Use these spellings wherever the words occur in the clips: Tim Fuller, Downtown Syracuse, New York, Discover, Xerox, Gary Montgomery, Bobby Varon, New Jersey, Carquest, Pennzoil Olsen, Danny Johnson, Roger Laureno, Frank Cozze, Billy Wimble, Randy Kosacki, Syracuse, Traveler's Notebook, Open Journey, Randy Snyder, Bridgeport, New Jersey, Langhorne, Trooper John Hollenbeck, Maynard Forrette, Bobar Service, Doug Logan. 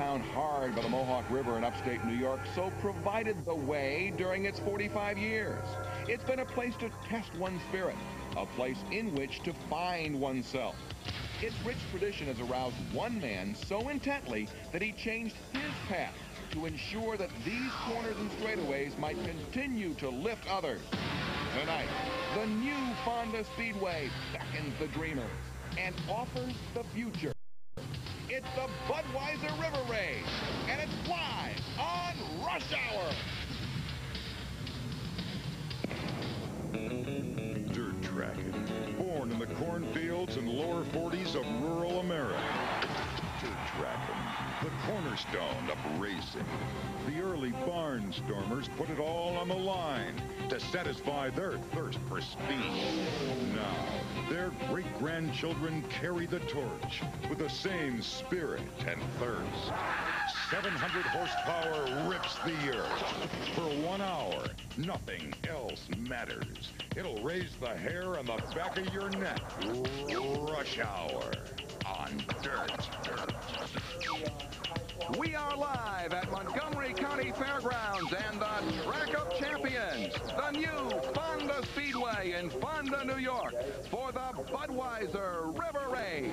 pound hard by the Mohawk River in upstate New York, so provided the way during its 45 years. It's been a place to test one's spirit, a place in which to find oneself. Its rich tradition has aroused one man so intently that he changed his path to ensure that these corners and straightaways might continue to lift others. Tonight, the new Fonda Speedway beckons the dreamers and offers the future. It's the Budweiser River Rage, and it's live on Rush Hour. Dirt track, born in the cornfields and lower 40s of rural America. Dirt track, the cornerstone of racing. The early barnstormers put it all on the line to satisfy their thirst for speed. Now, their great-grandchildren carry the torch with the same spirit and thirst. 700 horsepower rips the earth. For 1 hour, nothing else matters. It'll raise the hair on the back of your neck. Rush Hour on Dirt. We are live at Montgomery County Fairgrounds and the Track of Champions, the new Fonda Speedway in Fonda, New York, for the Budweiser River Rage.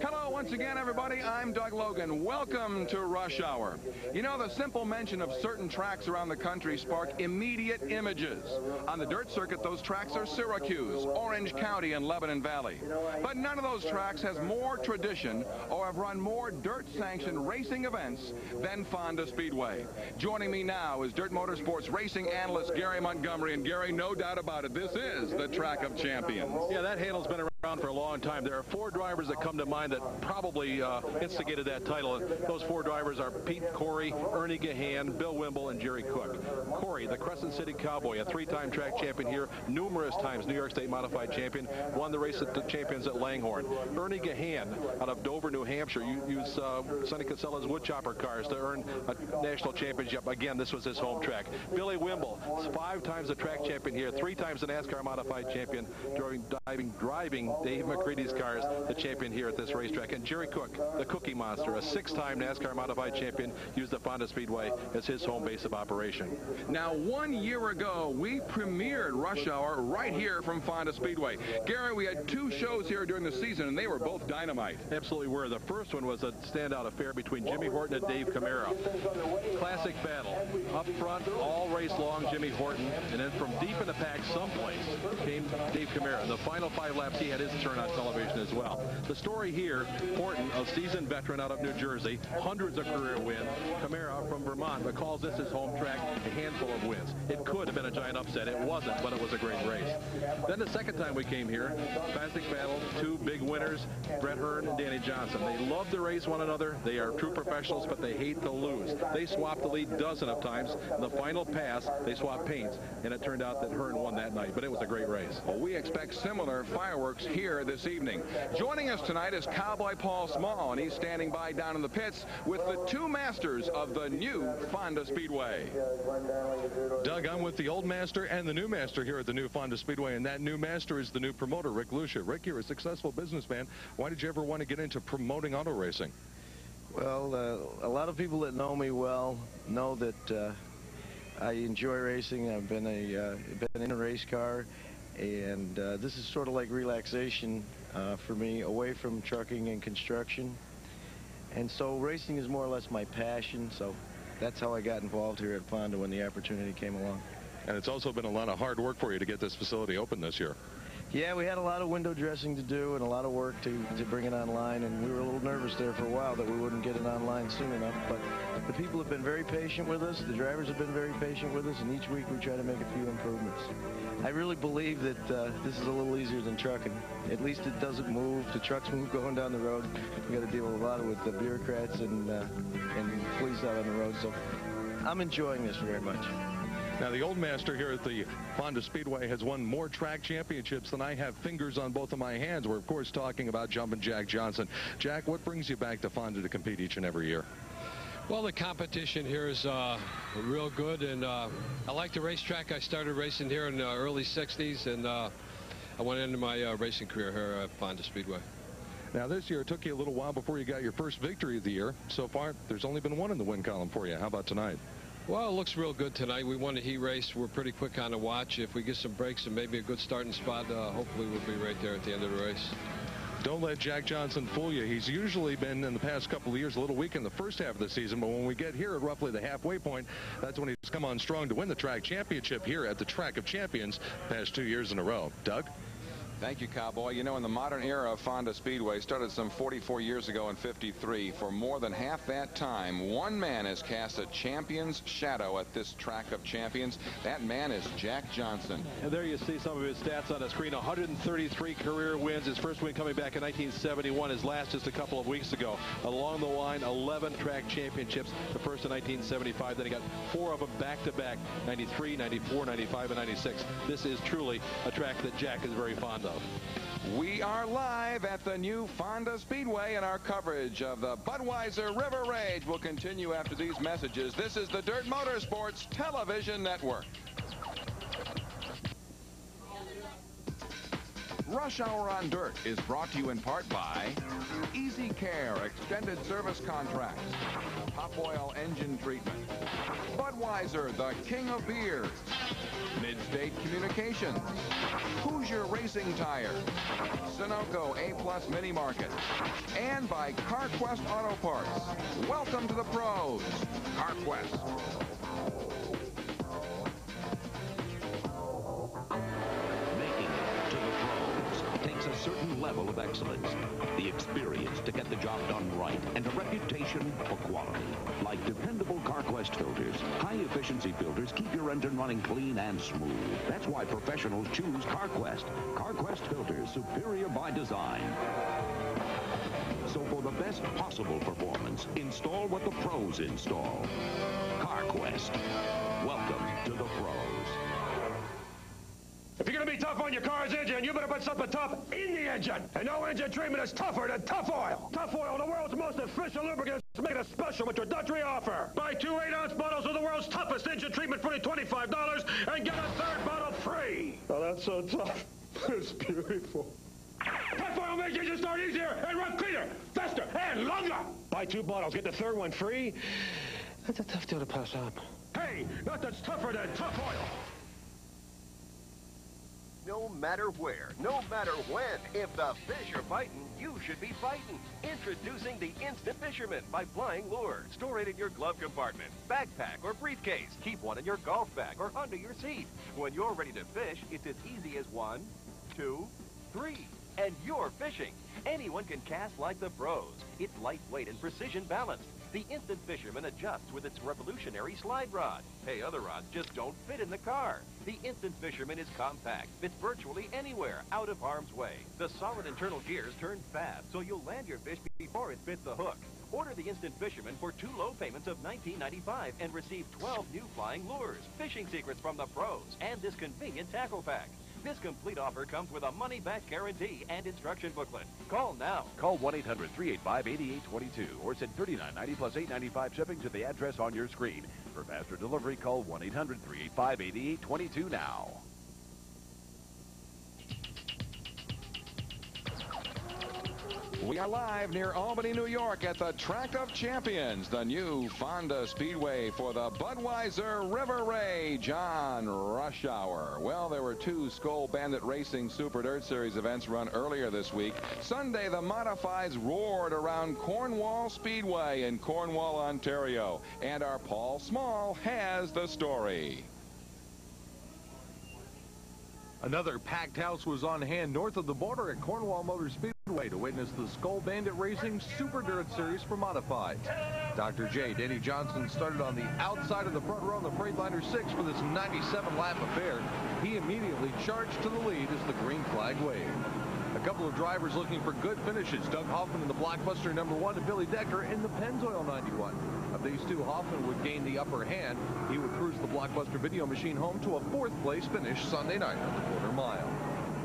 Hello once again, everybody. I'm Doug Logan. Welcome to Rush Hour. You know, the simple mention of certain tracks around the country spark immediate images. On the dirt circuit, those tracks are Syracuse, Orange County, and Lebanon Valley. But none of those tracks has more tradition or have run more dirt-sanctioned racing events than Fonda Speedway. Joining me now is Dirt Motorsports racing analyst Gary Montgomery. And Gary, no doubt about it, this is the Track of Champions. Yeah, that handle's been around for a long time. There are four drivers that come to mind that probably instigated that title. Those four drivers are Pete Corey, Ernie Gahan, Bill Wimble, and Jerry Cook. Corey, the Crescent City Cowboy, a three-time track champion here, numerous times New York State Modified champion, won the race at the champions at Langhorne. Ernie Gahan, out of Dover, New Hampshire, used Sonny Casella's woodchopper cars to earn a national championship. Again, this was his home track. Billy Wimble, 5 times a track champion here, 3 times a NASCAR Modified champion, driving Dave McCreadie's cars, the champion here at this racetrack. And Jerry Cook, the Cookie Monster, a 6-time NASCAR Modified champion, used the Fonda Speedway as his home base of operation. Now, 1 year ago, we premiered Rush Hour right here from Fonda Speedway. Gary, we had 2 shows here during the season, and they were both dynamite. Absolutely were. The first one was a standout affair between Jimmy Horton and Dave Camara. Classic battle. Up front, all race long, Jimmy Horton, and then from deep in the pack someplace came Dave Camara. In the final 5 laps, he had his turn on television as well. The story here, Horton, a seasoned veteran out of New Jersey, hundreds of career wins. Camara from Vermont, but calls this his home track, a handful of wins. It could have been a giant upset. It wasn't, but it was a great race. Then the second time we came here, classic battle, 2 big winners, Brett Hearn and Danny Johnson. They love to race one another. They are true professionals, but they hate to lose. They swapped the lead dozens of times. In the final pass, they swapped paints, and it turned out that Hearn won that night, but it was a great race. Well, we expect similar fireworks here this evening. Joining us tonight is Cowboy Paul Small, and he's standing by down in the pits with the 2 masters of the new Fonda Speedway. Doug, I'm with the old master and the new master here at the new Fonda Speedway, and that new master is the new promoter, Rick Lucia. Rick, you're a successful businessman. Why did you ever want to get into promoting auto racing? Well, a lot of people that know me well know that I enjoy racing. I've been in a race car. And this is sort of like relaxation for me, away from trucking and construction. And so racing is more or less my passion, so that's how I got involved here at Fonda when the opportunity came along. And it's also been a lot of hard work for you to get this facility open this year. Yeah, we had a lot of window dressing to do and a lot of work to bring it online, and we were a little nervous there for a while that we wouldn't get it online soon enough, but the people have been very patient with us, the drivers have been very patient with us, and each week we try to make a few improvements. I really believe that this is a little easier than trucking. At least it doesn't move, the trucks move going down the road. We've got to deal a lot with the bureaucrats and police out on the road, so I'm enjoying this very much. Now, the old master here at the Fonda Speedway has won more track championships than I have fingers on both of my hands. We're, of course, talking about Jumpin' Jack Johnson. Jack, what brings you back to Fonda to compete each and every year? Well, the competition here is real good, and I like the racetrack. I started racing here in the early 60s, and I went into my racing career here at Fonda Speedway. Now, this year, it took you a little while before you got your first victory of the year. So far, there's only been one in the win column for you. How about tonight? Well, it looks real good tonight. We won the heat race. We're pretty quick on the watch. If we get some breaks and maybe a good starting spot, hopefully we'll be right there at the end of the race. Don't let Jack Johnson fool you. He's usually been, in the past couple of years, a little weak in the first half of the season, but when we get here at roughly the halfway point, that's when he's come on strong to win the track championship here at the Track of Champions the past 2 years in a row. Doug? Thank you, Cowboy. You know, in the modern era of Fonda Speedway, started some 44 years ago in '53. For more than half that time, one man has cast a champion's shadow at this Track of Champions. That man is Jack Johnson. And there you see some of his stats on the screen. 133 career wins. His first win coming back in 1971. His last just a couple of weeks ago. Along the line, 11 track championships. The first in 1975. Then he got four of them back-to-back. 93, 94, 95, and 96. This is truly a track that Jack is very fond of. We are live at the new Fonda Speedway, and our coverage of the Budweiser River Rage will continue after these messages. This is the Dirt Motorsports Television Network. Rush Hour on Dirt is brought to you in part by Easy Care Extended Service Contracts, Pop Oil Engine Treatment, Budweiser, the King of Beers, Mid-State Communications, Hoosier Racing Tire, Sunoco A-plus Mini Market, and by Carquest Auto Parts. Welcome to the pros, Carquest. Certain level of excellence, the experience to get the job done right, and a reputation for quality. Like dependable Carquest filters, high-efficiency filters keep your engine running clean and smooth. That's why professionals choose Carquest. Carquest filters, superior by design. So for the best possible performance, install what the pros install. Carquest. Welcome to the pros. If you're going to be tough on your car's engine, you better put something tough in the engine. And no engine treatment is tougher than Tough Oil. Tough Oil, the world's most efficient lubricant, is making a special introductory offer. Buy two 8-ounce bottles of the world's toughest engine treatment for only $25 and get a third bottle free. Oh, that's so tough. It's beautiful. Tough Oil makes engines start easier and run cleaner, faster, and longer. Buy two bottles, get the third one free. That's a tough deal to pass up. Hey, nothing's tougher than Tough Oil. No matter where, no matter when, if the fish are biting, you should be biting. Introducing the Instant Fisherman by Flying Lure. Store it in your glove compartment, backpack, or briefcase. Keep one in your golf bag or under your seat. When you're ready to fish, it's as easy as 1, 2, 3, and you're fishing. Anyone can cast like the pros. It's lightweight and precision balanced. The Instant Fisherman adjusts with its revolutionary slide rod. Hey, other rods just don't fit in the car. The Instant Fisherman is compact, fits virtually anywhere, out of harm's way. The solid internal gears turn fast, so you'll land your fish before it bit the hook. Order the Instant Fisherman for two low payments of $19.95 and receive 12 new flying lures, fishing secrets from the pros, and this convenient tackle pack. This complete offer comes with a money-back guarantee and instruction booklet. Call now. Call 1-800-385-8822 or send $39.90 plus $8.95 shipping to the address on your screen. For faster delivery, call 1-800-385-8822 now. We are live near Albany, New York at the Track of Champions, the new Fonda Speedway for the Budweiser River Rage on Rush Hour. Well, there were two Skull Bandit Racing Super Dirt Series events run earlier this week. Sunday, the Modifieds roared around Cornwall Speedway in Cornwall, Ontario. And our Paul Small has the story. Another packed house was on hand north of the border at Cornwall Motor Speedway to witness the Skull Bandit Racing Super Dirt Series for Modifieds. Dr. J. Danny Johnson started on the outside of the front row in the Freightliner 6 for this 97-lap affair. He immediately charged to the lead as the green flag waved. A couple of drivers looking for good finishes, Doug Hoffman in the Blockbuster #1 and Billy Decker in the Pennzoil 91. Of these two, Hoffman would gain the upper hand. He would cruise the Blockbuster video machine home to a fourth-place finish Sunday night on the quarter mile.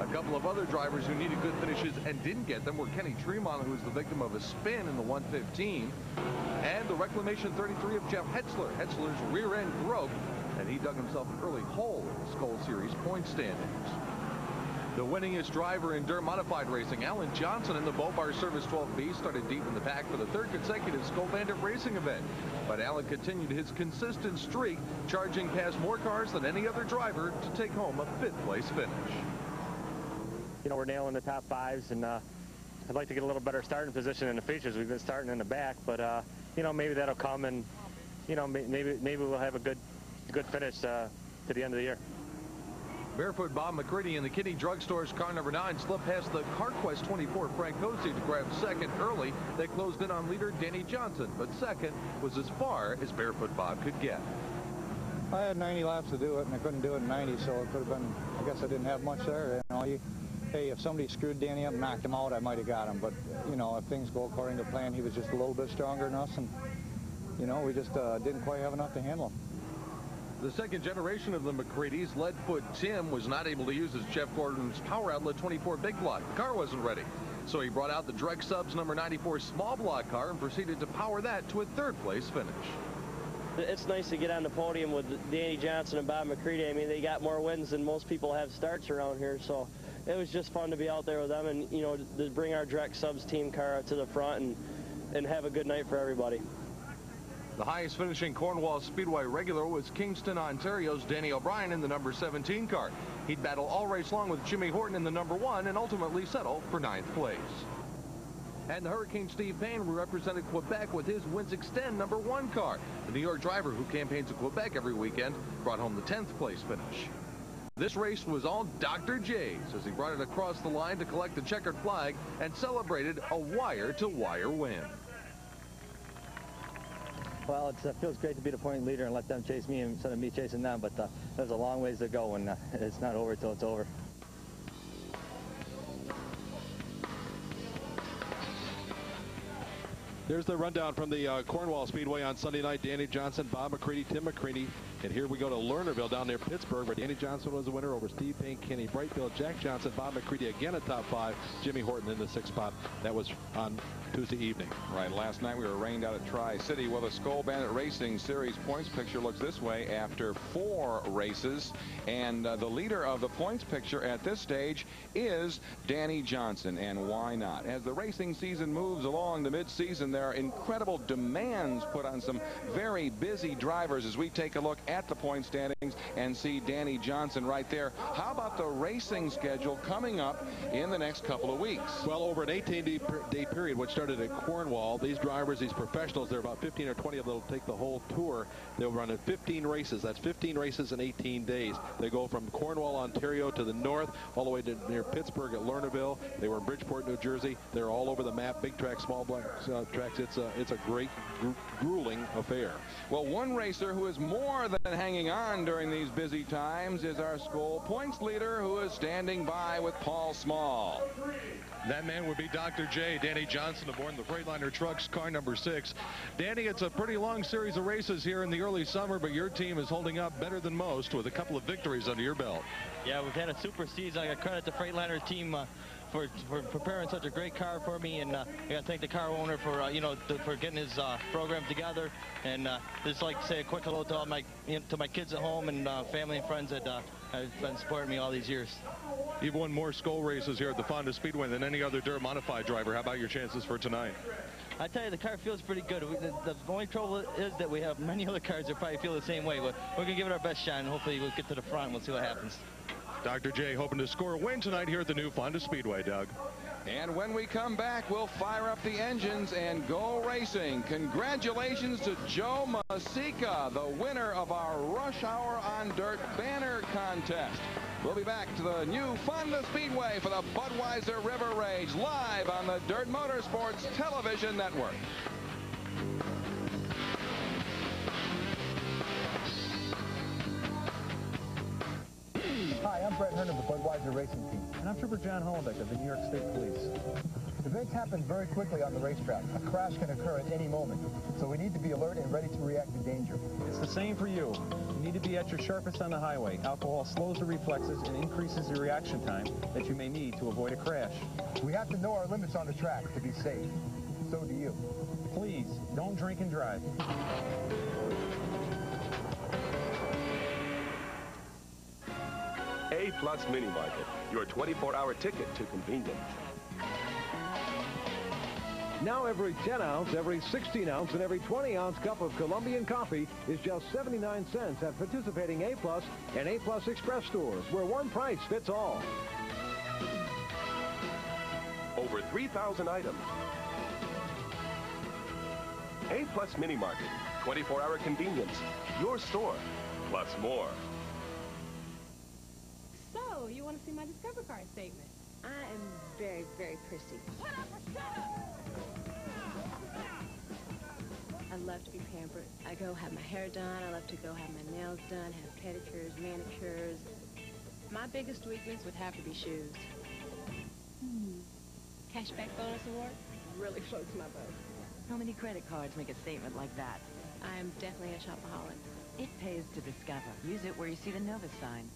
A couple of other drivers who needed good finishes and didn't get them were Kenny Tremont, who was the victim of a spin in the 115, and the Reclamation 33 of Jeff Heotzler. Hetzler's rear end broke, and he dug himself an early hole in the Skull Series point standings. The winningest driver in dirt modified racing, Alan Johnson, in the Bopar Service 12B, started deep in the pack for the third consecutive Skull Bandit Racing event. But Alan continued his consistent streak, charging past more cars than any other driver to take home a fifth-place finish. You know, we're nailing the top fives, and I'd like to get a little better starting position in the features. We've been starting in the back, but you know, maybe that'll come, and you know, maybe we'll have a good finish to the end of the year. Barefoot Bob McCreadie in the Kitty Drugstore's car number 9 slipped past the Carquest 24 Frank Cozze to grab second early. They closed in on leader Danny Johnson, but second was as far as Barefoot Bob could get. I had 90 laps to do it, and I couldn't do it in 90, so it could have been, I guess I didn't have much there. You know, hey, if somebody screwed Danny up, knocked him out, I might have got him. But, you know, if things go according to plan, he was just a little bit stronger than us, and, you know, we just didn't quite have enough to handle him. The second generation of the McCreadies, Leadfoot Tim, was not able to use his Jeff Gordon's Power Outlet 24 big block. The car wasn't ready, so he brought out the Dreg Subs number 94 small block car and proceeded to power that to a third-place finish. It's nice to get on the podium with Danny Johnson and Bob McCreadie. I mean, they got more wins than most people have starts around here, so it was just fun to be out there with them and, you know, to bring our Dreg Subs team car out to the front and have a good night for everybody. The highest finishing Cornwall Speedway regular was Kingston, Ontario's Danny O'Brien in the number 17 car. He'd battle all race long with Jimmy Horton in the number 1 and ultimately settle for 9th place. And the Hurricane Steve Payne represented Quebec with his Winx-Xtend number 1 car. The New York driver who campaigns in Quebec every weekend brought home the 10th place finish. This race was all Dr. J's as he brought it across the line to collect the checkered flag and celebrated a wire-to-wire win. Well, it feels great to be the point leader and let them chase me instead of me chasing them, but there's a long ways to go, and it's not over till it's over. There's the rundown from the Cornwall Speedway on Sunday night. Danny Johnson, Bob McCreadie, Tim McCreadie, and here we go to Lernerville down near Pittsburgh, where Danny Johnson was the winner over Steve Payne, Kenny Brightfield, Jack Johnson, Bob McCreadie again at top 5, Jimmy Horton in the 6th spot. That was on Tuesday evening. Right, last night we were rained out at Tri-City. Well, the Skull Bandit Racing Series points picture looks this way after 4 races, and the leader of the points picture at this stage is Danny Johnson, and why not? As the racing season moves along, the midseason, there are incredible demands put on some very busy drivers as we take a look at the point standings and see Danny Johnson right there. How about the racing schedule coming up in the next couple of weeks? Well, over an 18-day period, which started at Cornwall, these drivers, these professionals, there are about 15 or 20 of them that will take the whole tour. They'll run at 15 races. That's 15 races in 18 days. They go from Cornwall, Ontario to the north, all the way to near Pittsburgh at Lernerville. They were in Bridgeport, New Jersey. They're all over the map, big track, small track. It's a great, grueling affair. Well, one racer who is more than hanging on during these busy times is our Skull points leader, who is standing by with Paul Small. That man would be Dr. J, Danny Johnson, aboard the Freightliner Trucks, car number 6. Danny, it's a pretty long series of races here in the early summer, but your team is holding up better than most with a couple of victories under your belt. Yeah, we've had a super season. I got credit to Freightliner team for preparing such a great car for me, and I gotta thank the car owner for you know, for getting his program together, and just like to say a quick hello to all my to my kids at home and family and friends that have been supporting me all these years. You've won more Skull races here at the Fonda Speedway than any other dirt modified driver. How about your chances for tonight? I tell you, the car feels pretty good. The only trouble is that we have many other cars that probably feel the same way, but we're gonna give it our best shot, and hopefully we'll get to the front and we'll see what happens. Dr. J hoping to score a win tonight here at the new Fonda Speedway, Doug. And when we come back, we'll fire up the engines and go racing. Congratulations to Joe Masica, the winner of our Rush Hour on Dirt banner contest. We'll be back to the new Fonda Speedway for the Budweiser River Rage, live on the Dirt Motorsports Television Network. Hi, I'm Brett Hearn of the Budweiser Racing Team. And I'm Trooper John Hollenbeck of the New York State Police. Events happen very quickly on the racetrack. A crash can occur at any moment, so we need to be alert and ready to react to danger. It's the same for you. You need to be at your sharpest on the highway. Alcohol slows the reflexes and increases the reaction time that you may need to avoid a crash. We have to know our limits on the track to be safe. So do you. Please, don't drink and drive. A-plus Mini Market, your 24-hour ticket to convenience. Now every 10-ounce, every 16-ounce, and every 20-ounce cup of Colombian coffee is just 79 cents at participating A-plus and A-plus Express stores, where one price fits all. Over 3,000 items. A-plus Mini Market, 24-hour convenience, your store, plus more. So, you want to see my Discover Card statement? I am very, very prissy. I love to be pampered. I go have my hair done. I love to go have my nails done, have pedicures, manicures. My biggest weakness would have to be shoes. Cashback bonus award really floats my boat. How many credit cards make a statement like that? I am definitely a shopaholic. It pays to discover. Use it where you see the Nova sign.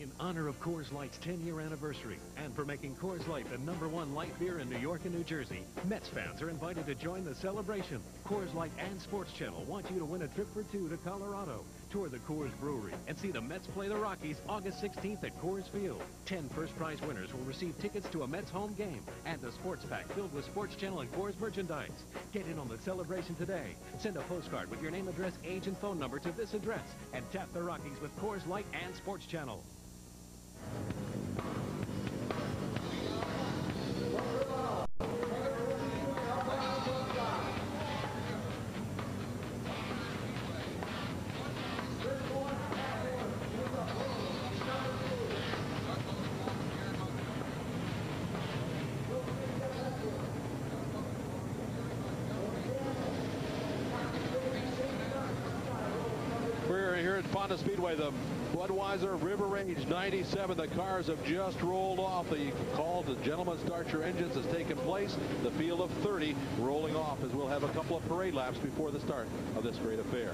In honor of Coors Light's 10-year anniversary and for making Coors Light the #1 light beer in New York and New Jersey, Mets fans are invited to join the celebration. Coors Light and Sports Channel want you to win a trip for two to Colorado, tour the Coors Brewery, and see the Mets play the Rockies August 16th at Coors Field. 10 first prize winners will receive tickets to a Mets home game and a sports pack filled with Sports Channel and Coors merchandise. Get in on the celebration today. Send a postcard with your name, address, age, and phone number to this address and tap the Rockies with Coors Light and Sports Channel. We're here at Fonda Speedway, the Budweiser River Rage 97. The cars have just rolled off. The call to gentlemen start your engines has taken place. The field of 30 rolling off as we'll have a couple of parade laps before the start of this great affair.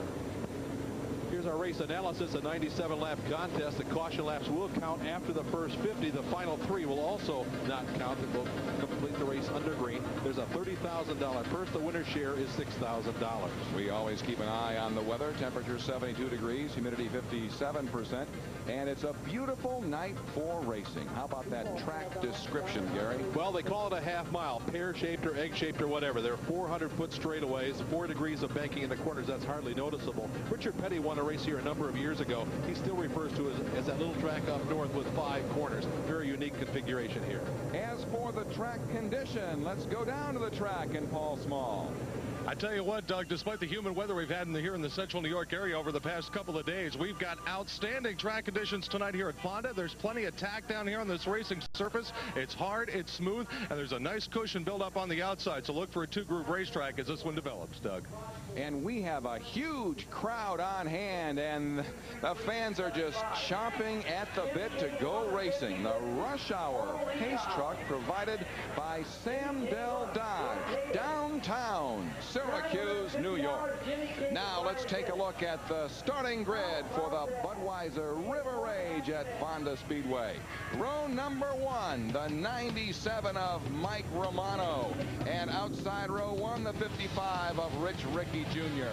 Here's our race analysis, a 97-lap contest. The caution laps will count after the first 50. The final three will also not count. They will complete the race under green. There's a $30,000 purse. The winner's share is $6,000. We always keep an eye on the weather. Temperature 72 degrees, humidity 57%, and it's a beautiful night for racing. How about that track description, Gary? Well, they call it a half mile, pear-shaped or egg-shaped or whatever. There are 400-foot straightaways, 4 degrees of banking in the corners. That's hardly noticeable. Richard Petty won a race here a number of years ago. He still refers to it as that little track up north with 5 corners. Very unique configuration here. As for the track condition, let's go down to the track and Paul Small. I tell you what, Doug, despite the humid weather we've had here in the central New York area over the past couple of days, we've got outstanding track conditions tonight here at Fonda. There's plenty of tack down here on this racing surface. It's hard, it's smooth, and there's a nice cushion built up on the outside. So look for a two-groove racetrack as this one develops, Doug. And we have a huge crowd on hand, and the fans are just chomping at the bit to go racing. The Rush Hour pace truck provided by Sam Dell Dodge, downtown Syracuse, New York. Now let's take a look at the starting grid for the Budweiser River Rage at Fonda Speedway. Row number 1, the 97 of Mike Romano. And outside row 1, the 55 of Rich Rickey Jr.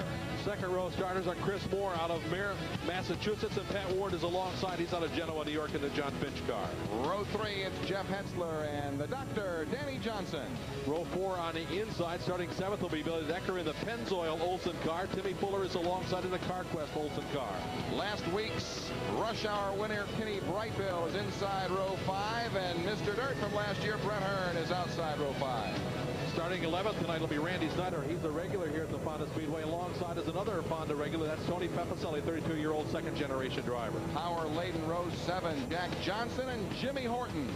Second row starters are Chris Moore out of Merritt, Massachusetts, and Pat Ward is alongside. He's out of Genoa, New York, in the John Finch car. Row 3, it's Jeff Heotzler and the doctor, Danny Johnson. Row 4 on the inside, starting 7th, will be Billy Decker in the Pennzoil Olsen car. Timmy Fuller is alongside in the Carquest Olsen car. Last week's Rush Hour winner, Kenny Brightfield, is inside row 5, and Mr. Dirt from last year, Brett Hearn, is outside row 5. Starting 11th tonight will be Randy Snyder. He's a regular here at the Fonda Speedway. Alongside is another Fonda regular. That's Tony Pepicelli, 32-year-old second-generation driver. Power-laden row 7, Jack Johnson and Jimmy Horton.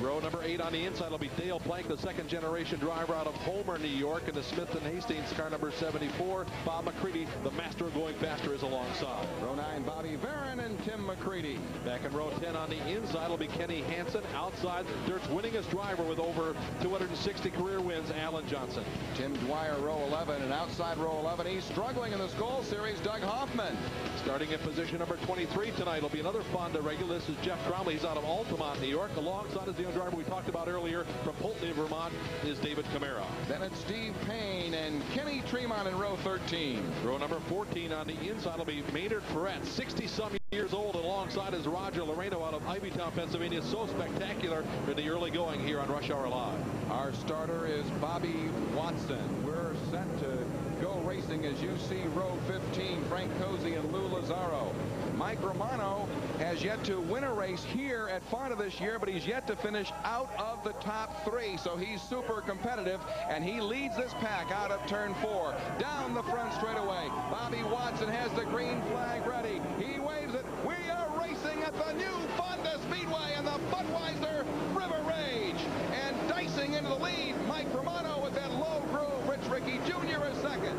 Row number 8 on the inside will be Dale Plank, the second-generation driver out of Homer, New York, and the Smith & Hastings car number 74. Bob McCreadie, the master of going faster, is alongside. Row 9, Bobby Varon and Tim McCreadie. Back in row 10 on the inside will be Kenny Hansen. Outside, Dirt's winningest driver with over 260 career wins, Alan Johnson. Tim Dwyer, row 11, and outside row 11, he's struggling in the Skull Series, Doug Hoffman. Starting in position number 23 tonight will be another Fonda regular. This is Jeff Cromley. He's out of Altamont, New York. Alongside is the single driver we talked about earlier from Poultney, Vermont, is David Camara. Then it's Steve Payne and Kenny Tremont in row 13. Row number 14 on the inside will be Maynard Ferret, 60-some years old, alongside is Roger Laredo out of Ivytown, Pennsylvania. So spectacular in the early going here on Rush Hour Live. Our starter is Bobby Watson. We're set to go racing as you see row 15, Frank Cozze and Lou Lazzaro. Mike Romano has yet to win a race here at Fonda this year, but he's yet to finish out of the top three, so he's super competitive, and he leads this pack out of turn 4. Down the front straightaway, Bobby Watson has the green flag ready. He waves it. We are racing at the new Fonda Speedway in the Budweiser River Rage. And dicing into the lead, Mike Romano with that low groove. Rich Rickey Jr. is second.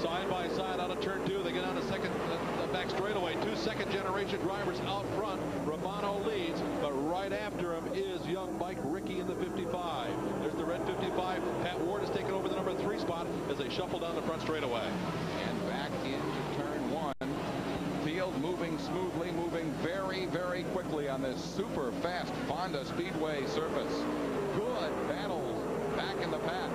Side by side out of turn 2, they get on a second back straightaway. Two second-generation drivers out front. Romano leads, but right after him is young Mike Rickey in the 55. There's the red 55. Pat Ward has taken over the number 3 spot as they shuffle down the front straightaway. And back into turn 1. Field moving smoothly, moving very, very quickly on this super-fast Fonda Speedway surface. Good battles back in the pack.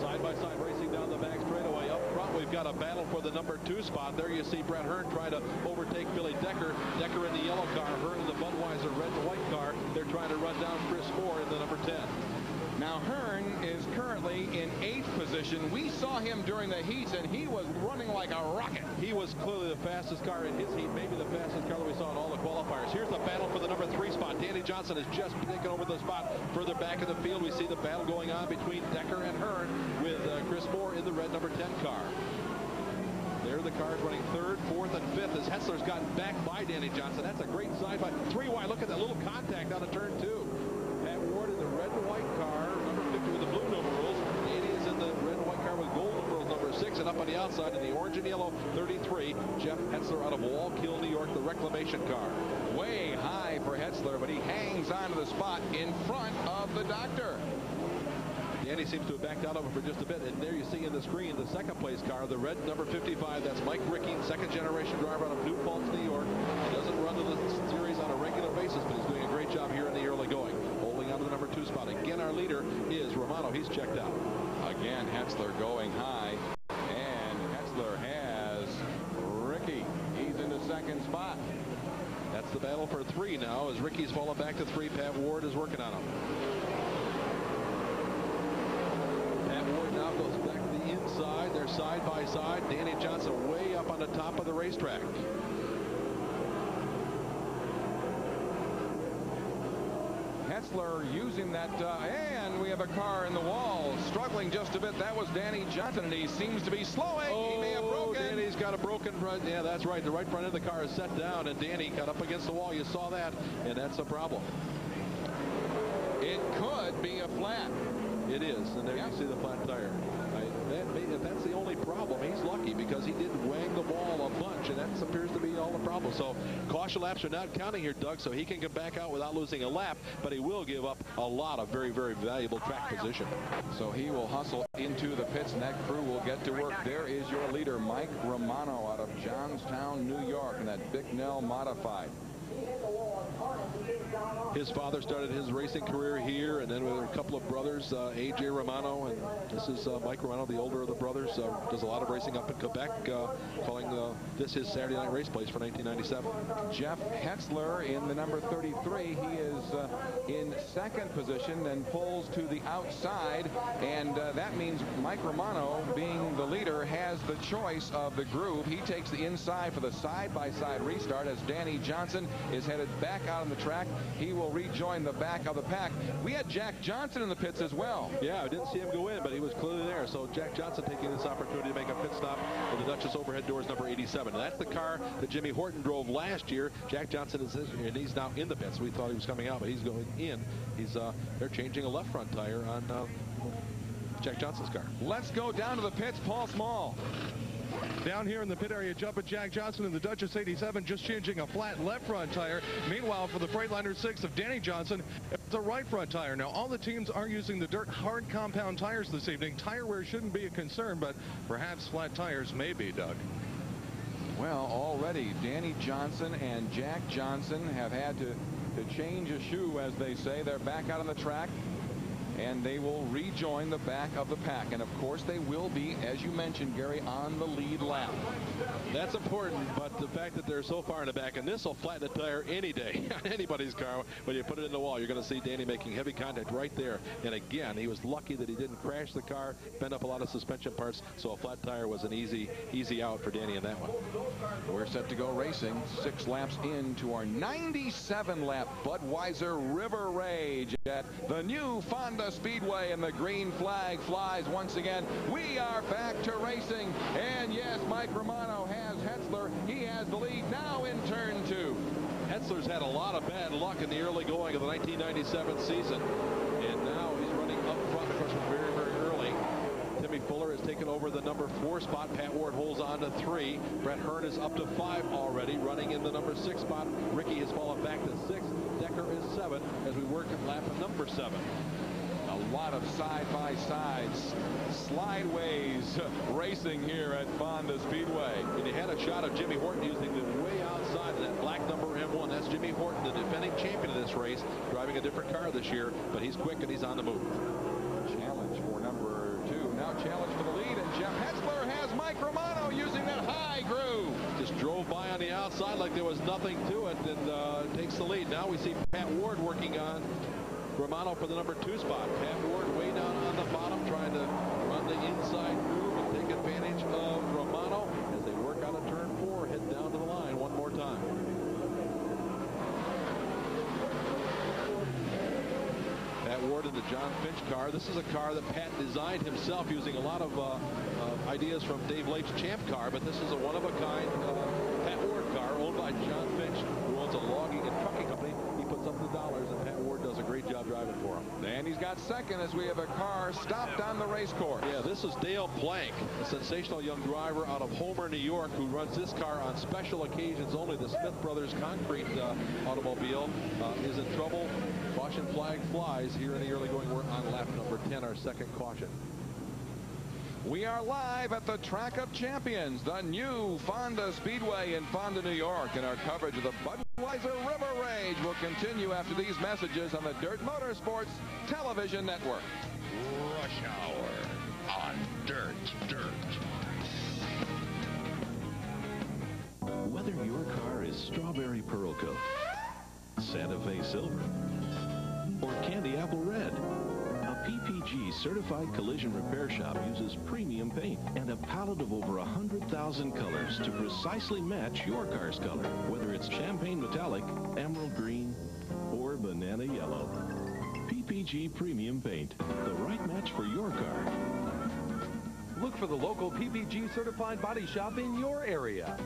Side-by-side racing down the back straightaway. Up front, we've got a battle for the number 2 spot. There you see Brett Hearn trying to overtake Billy Decker. Decker in the yellow car, Hearn in the Budweiser red and white car. They're trying to run down Chris Moore in the number 10. Now, Hearn is currently in 8th position. We saw him during the heats, and he was running like a rocket. He was clearly the fastest car in his heat, maybe the fastest car that we saw in all the qualifiers. Here's the battle for the number 3 spot. Danny Johnson has just taken over the spot. Further back in the field, we see the battle going on between Decker and Hearn with Chris Moore in the red number 10 car. There are the cars running 3rd, 4th, and 5th as Hetzler's gotten back by Danny Johnson. That's a great side by 3 wide. Look at that little contact out of turn 2. Pat Ward in the red and white car, number 50 with the blue numerals. It is in the red and white car with gold numerals, number 6. And up on the outside in the orange and yellow, 33, Jeff Heotzler out of Wallkill, New York, the reclamation car. Way high for Hetzler, but he hangs onto the spot in front of the doctor. Danny seems to have backed out of him for just a bit. And there you see in the screen the second place car, the red number 55. That's Mike Rickey, second generation driver out of New Paltz, New York. He doesn't run to the series on a regular basis, but he's doing a great job here in the early going. Holding on to the number 2 spot. Again, our leader is Romano. He's checked out. Again, Hetzler going high. And Hetzler has Rickey. He's in the second spot. That's the battle for 3 now as Rickey's fallen back to 3. Pat Ward is working on him. Ward now goes back to the inside. They're side by side. Danny Johnson way up on the top of the racetrack. Hetzler using that, and we have a car in the wall. Struggling just a bit. That was Danny Johnson, and he seems to be slowing. Oh, he may have broken. Danny's got a broken front. Yeah, that's right. The right front of the car is set down, and Danny got up against the wall. You saw that, and that's a problem. It could be a flat. It is, and there you see the flat tire. That's the only problem. He's lucky because he didn't wang the ball a bunch, and that appears to be all the problem. So caution laps are not counting here, Doug, so he can get back out without losing a lap, but he will give up a lot of very, very valuable track position. So he will hustle into the pits, and that crew will get to work. There is your leader, Mike Romano, out of Johnstown, New York, in that Bicknell modified. His father started his racing career here, and then with a couple of brothers, A.J. Romano, and this is Mike Romano, the older of the brothers, does a lot of racing up in Quebec, calling this his Saturday night race place for 1997. Jeff Hetzler in the number 33. He is in second position, then pulls to the outside, and that means Mike Romano, being the leader, has the choice of the groove. He takes the inside for the side-by-side restart as Danny Johnson is headed back out on the track. He will rejoin the back of the pack. We had Jack Johnson in the pits as well. Yeah, I didn't see him go in, but he was clearly there. So Jack Johnson taking this opportunity to make a pit stop for the Dutchess overhead doors, number 87. That's the car that Jimmy Horton drove last year. Jack Johnson is in, and he's now in the pits. We thought he was coming out, but he's going in. He's they're changing a left front tire on Jack Johnson's car. Let's go down to the pits, Paul Small. Down here in the pit area, jumping Jack Johnson in the Dutchess 87, just changing a flat left front tire. Meanwhile, for the Freightliner 6 of Danny Johnson, it's a right front tire. Now, all the teams are using the dirt hard compound tires this evening. Tire wear shouldn't be a concern, but perhaps flat tires may be, Doug. Well, already Danny Johnson and Jack Johnson have had to to change a shoe, as they say. They're back out on the track, and they will rejoin the back of the pack. And, of course, they will be, as you mentioned, Gary, on the lead lap. That's important, but the fact that they're so far in the back, and this will flatten the tire any day on anybody's car. When you put it in the wall, you're going to see Danny making heavy contact right there. And, again, he was lucky that he didn't crash the car, bend up a lot of suspension parts, so a flat tire was an easy out for Danny in that one. We're set to go racing 6 laps into our 97-lap Budweiser River Rage at the new Fonda Speedway, and the green flag flies once again. We are back to racing, and yes, Mike Romano has Heotzler. He has the lead now in turn 2. Heotzler's had a lot of bad luck in the early going of the 1997 season, and now he's running up front for some very early. Timmy Fuller has taken over the number 4 spot. Pat Ward holds on to 3. Brett Hearn is up to 5 already, running in the number 6 spot. Ricky has fallen back to 6. Decker is 7 as we work at lap number 7. A lot of side-by-sides, slideways racing here at Fonda Speedway. And you had a shot of Jimmy Horton using the way outside of that black number M1. That's Jimmy Horton, the defending champion of this race, driving a different car this year, but he's quick and he's on the move. Challenge for number 2. Now challenge for the lead, and Jeff Heotzler has Mike Romano using that high groove. Just drove by on the outside like there was nothing to it, and takes the lead. Now we see Pat Ward working on Romano for the number 2 spot. Pat Ward way down on the bottom, trying to run the inside move and take advantage of Romano as they work out of turn 4, head down to the line one more time. Pat Ward in the John Finch car. This is a car that Pat designed himself using a lot of ideas from Dave Lake's Champ car, but this is a one-of-a-kind Pat Ward car owned by John Finch, who owns a logging and trucking company. He puts up the dollars, and Pat Ward does a great job driving for him. And he's got second as we have a car stopped on the race course. Yeah, this is Dale Plank, a sensational young driver out of Homer, New York, who runs this car on special occasions only. The Smith Brothers concrete automobile is in trouble. Caution flag flies here in the early going. We're on lap number 10, our second caution. We are live at the Track of Champions, the new Fonda Speedway in Fonda, New York, and our coverage of the Budweiser River Rage will continue after these messages on the Dirt Motorsports Television Network. Rush Hour on Dirt. Whether your car is Strawberry Pearl Coat, Santa Fe Silver, or Candy Apple Red, PPG Certified Collision Repair Shop uses premium paint and a palette of over 100,000 colors to precisely match your car's color, whether it's champagne metallic, emerald green, or banana yellow. PPG Premium Paint, the right match for your car. Look for the local PPG Certified Body Shop in your area.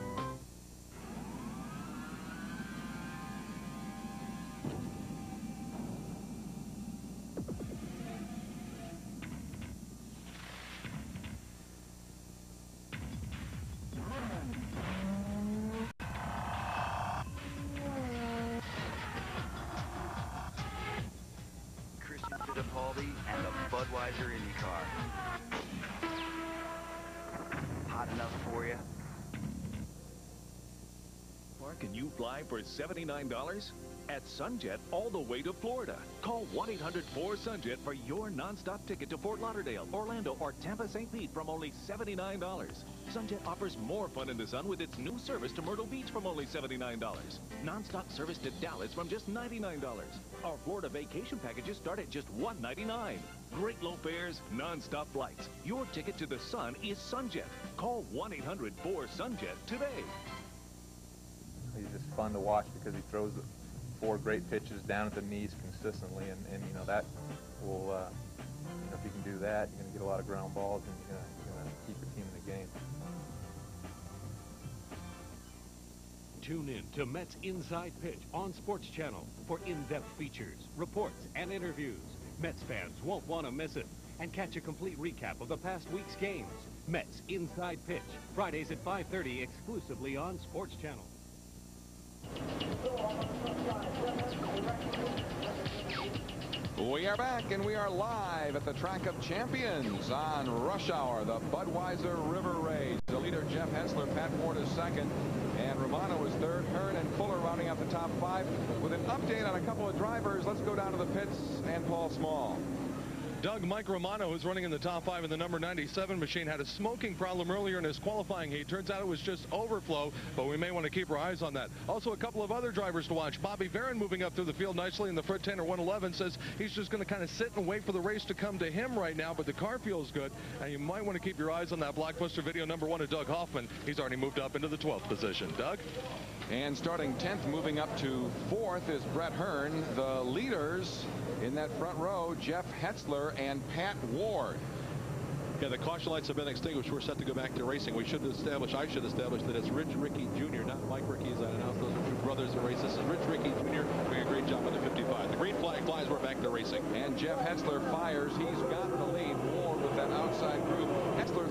For $79 at Sunjet all the way to Florida. Call 1-800-4SUNJET for your nonstop ticket to Fort Lauderdale, Orlando, or Tampa St. Pete from only $79. Sunjet offers more fun in the sun with its new service to Myrtle Beach from only $79. Nonstop service to Dallas from just $99. Our Florida vacation packages start at just $199. Great low fares, nonstop flights. Your ticket to the sun is Sunjet. Call 1-800-4SUNJET today. He's just fun to watch because he throws 4 great pitches down at the knees consistently, and you know that will, you know, if you can do that, you're going to get a lot of ground balls, and you're going to keep your team in the game. Tune in to Mets Inside Pitch on Sports Channel for in-depth features, reports, and interviews. Mets fans won't want to miss it, and catch a complete recap of the past week's games. Mets Inside Pitch, Fridays at 5:30 exclusively on Sports Channel. We are back, and we are live at the Track of Champions on Rush Hour, the Budweiser River Rage. The leader, Jeff Heotzler, Pat Ward is second, and Romano is third. Hearn and Fuller rounding out the top five. With an update on a couple of drivers, let's go down to the pits and Paul Small. Doug, Mike Romano is running in the top five in the number 97 machine. Had a smoking problem earlier in his qualifying heat. Turns out it was just overflow, but we may want to keep our eyes on that. Also, a couple of other drivers to watch. Bobby Barron moving up through the field nicely in the front 10 or 111. Says he's just going to kind of sit and wait for the race to come to him right now, but the car feels good, and you might want to keep your eyes on that Blockbuster Video number one of Doug Hoffman. He's already moved up into the 12th position. Doug? And starting 10th, moving up to 4th is Brett Hearn. The leaders in that front row, Jeff Heotzler and Pat Ward. Yeah, the caution lights have been extinguished. We're set to go back to racing. We should establish, I should establish that it's Rich Rickey Jr., not Mike Rickey, as I announced. Those are two brothers that race. This is Rich Rickey Jr. doing a great job on the 55. The green flag flies. We're back to racing. And Jeff Heotzler fires. He's got the lead. Ward with that outside group. Heotzler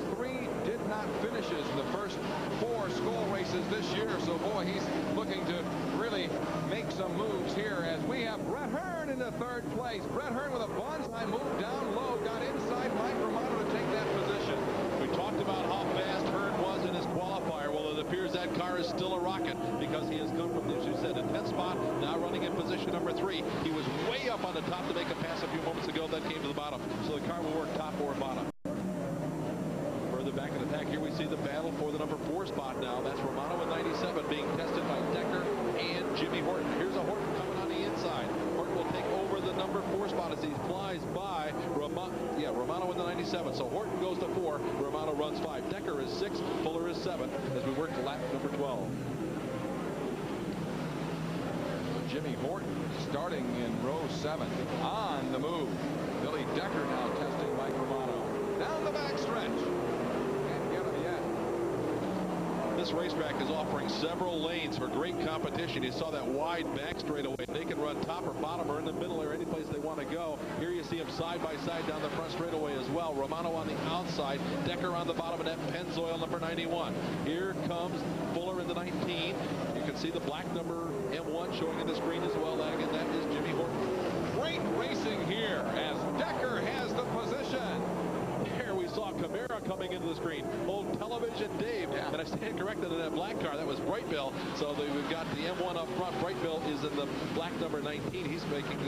not finishes in the first four Skull races this year, so boy, he's looking to really make some moves here as we have Brett Hearn in the third place. Brett Hearn with a bonsai move down low, got inside Mike Romano to take that position. We talked about how fast Hearn was in his qualifier. Well, it appears that car is still a rocket because he has come from, as you said, a 10th spot, now running in position number 3. He was way up on the top to make a pass a few moments ago. That came to the bottom, so the car will work top or bottom. Back in the pack here, we see the battle for the number 4 spot now. That's Romano in 97 being tested by Decker and Jimmy Horton. Here's a Horton coming on the inside. Horton will take over the number 4 spot as he flies by Romano in the 97. So Horton goes to 4, Romano runs 5. Decker is 6, Fuller is 7 as we work to lap number 12. Jimmy Horton starting in row 7 on the move. Billy Decker now testing Mike Romano. Down the back stretch. This racetrack is offering several lanes for great competition. You saw that wide back straightaway. They can run top or bottom or in the middle or any place they want to go. Here you see them side by side down the front straightaway as well. Romano on the outside, Decker on the bottom of that Pennzoil number 91. Here comes Fuller in the 19. You can see the black number M1 showing in the screen as well. Again, that is Jimmy Horton. Great racing here as Decker has the position. Saw Camara coming into the screen. Old television Dave, yeah. And I stand corrected in that black car. That was Brightbill. So we've got the M1 up front. Brightbill is in the black number 19. He's making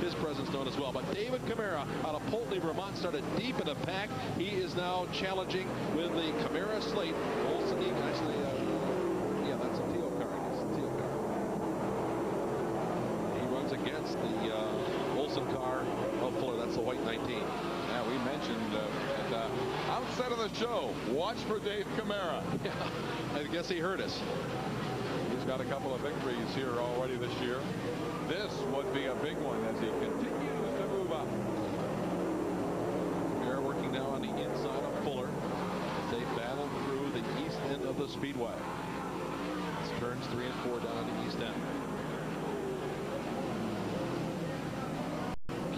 his presence known as well. But David Camara out of Poultney, Vermont, started deep in the pack. He is now challenging with the Camara slate. Olsen, actually, that's a teal car. It's a teal car. He runs against the Olsen car of Fuller. That's the white 19. Yeah, we mentioned at the outset of the show, watch for Dave Camara. Yeah, I guess he heard us. He's got a couple of victories here already this year. This would be a big one as he continues to move up. Camara working now on the inside of Fuller as they battle through the east end of the speedway. It's turns 3 and 4 down on the east end.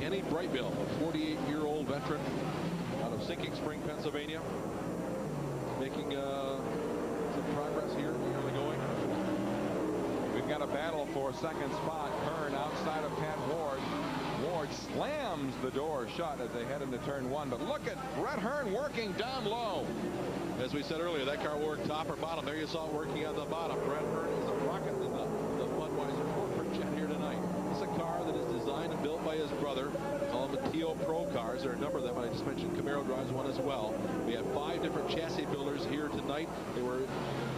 Kenny Brightfield, a 48-year-old veteran out of Sinking Spring, Pennsylvania, making some progress here in the early going. We've got a battle for second spot. Hearn outside of Pat Ward. Ward slams the door shut as they head into turn 1. But look at Brett Hearn working down low. As we said earlier, that car worked top or bottom. There you saw it working on the bottom. Brett Hearn is a rocket in the Budweiser corporate jet here tonight. It's a car that is designed and built by his brother. Call them the T.O. Pro cars. There are a number of them. I just mentioned Camaro drives one as well. We had 5 different chassis builders here tonight. They were,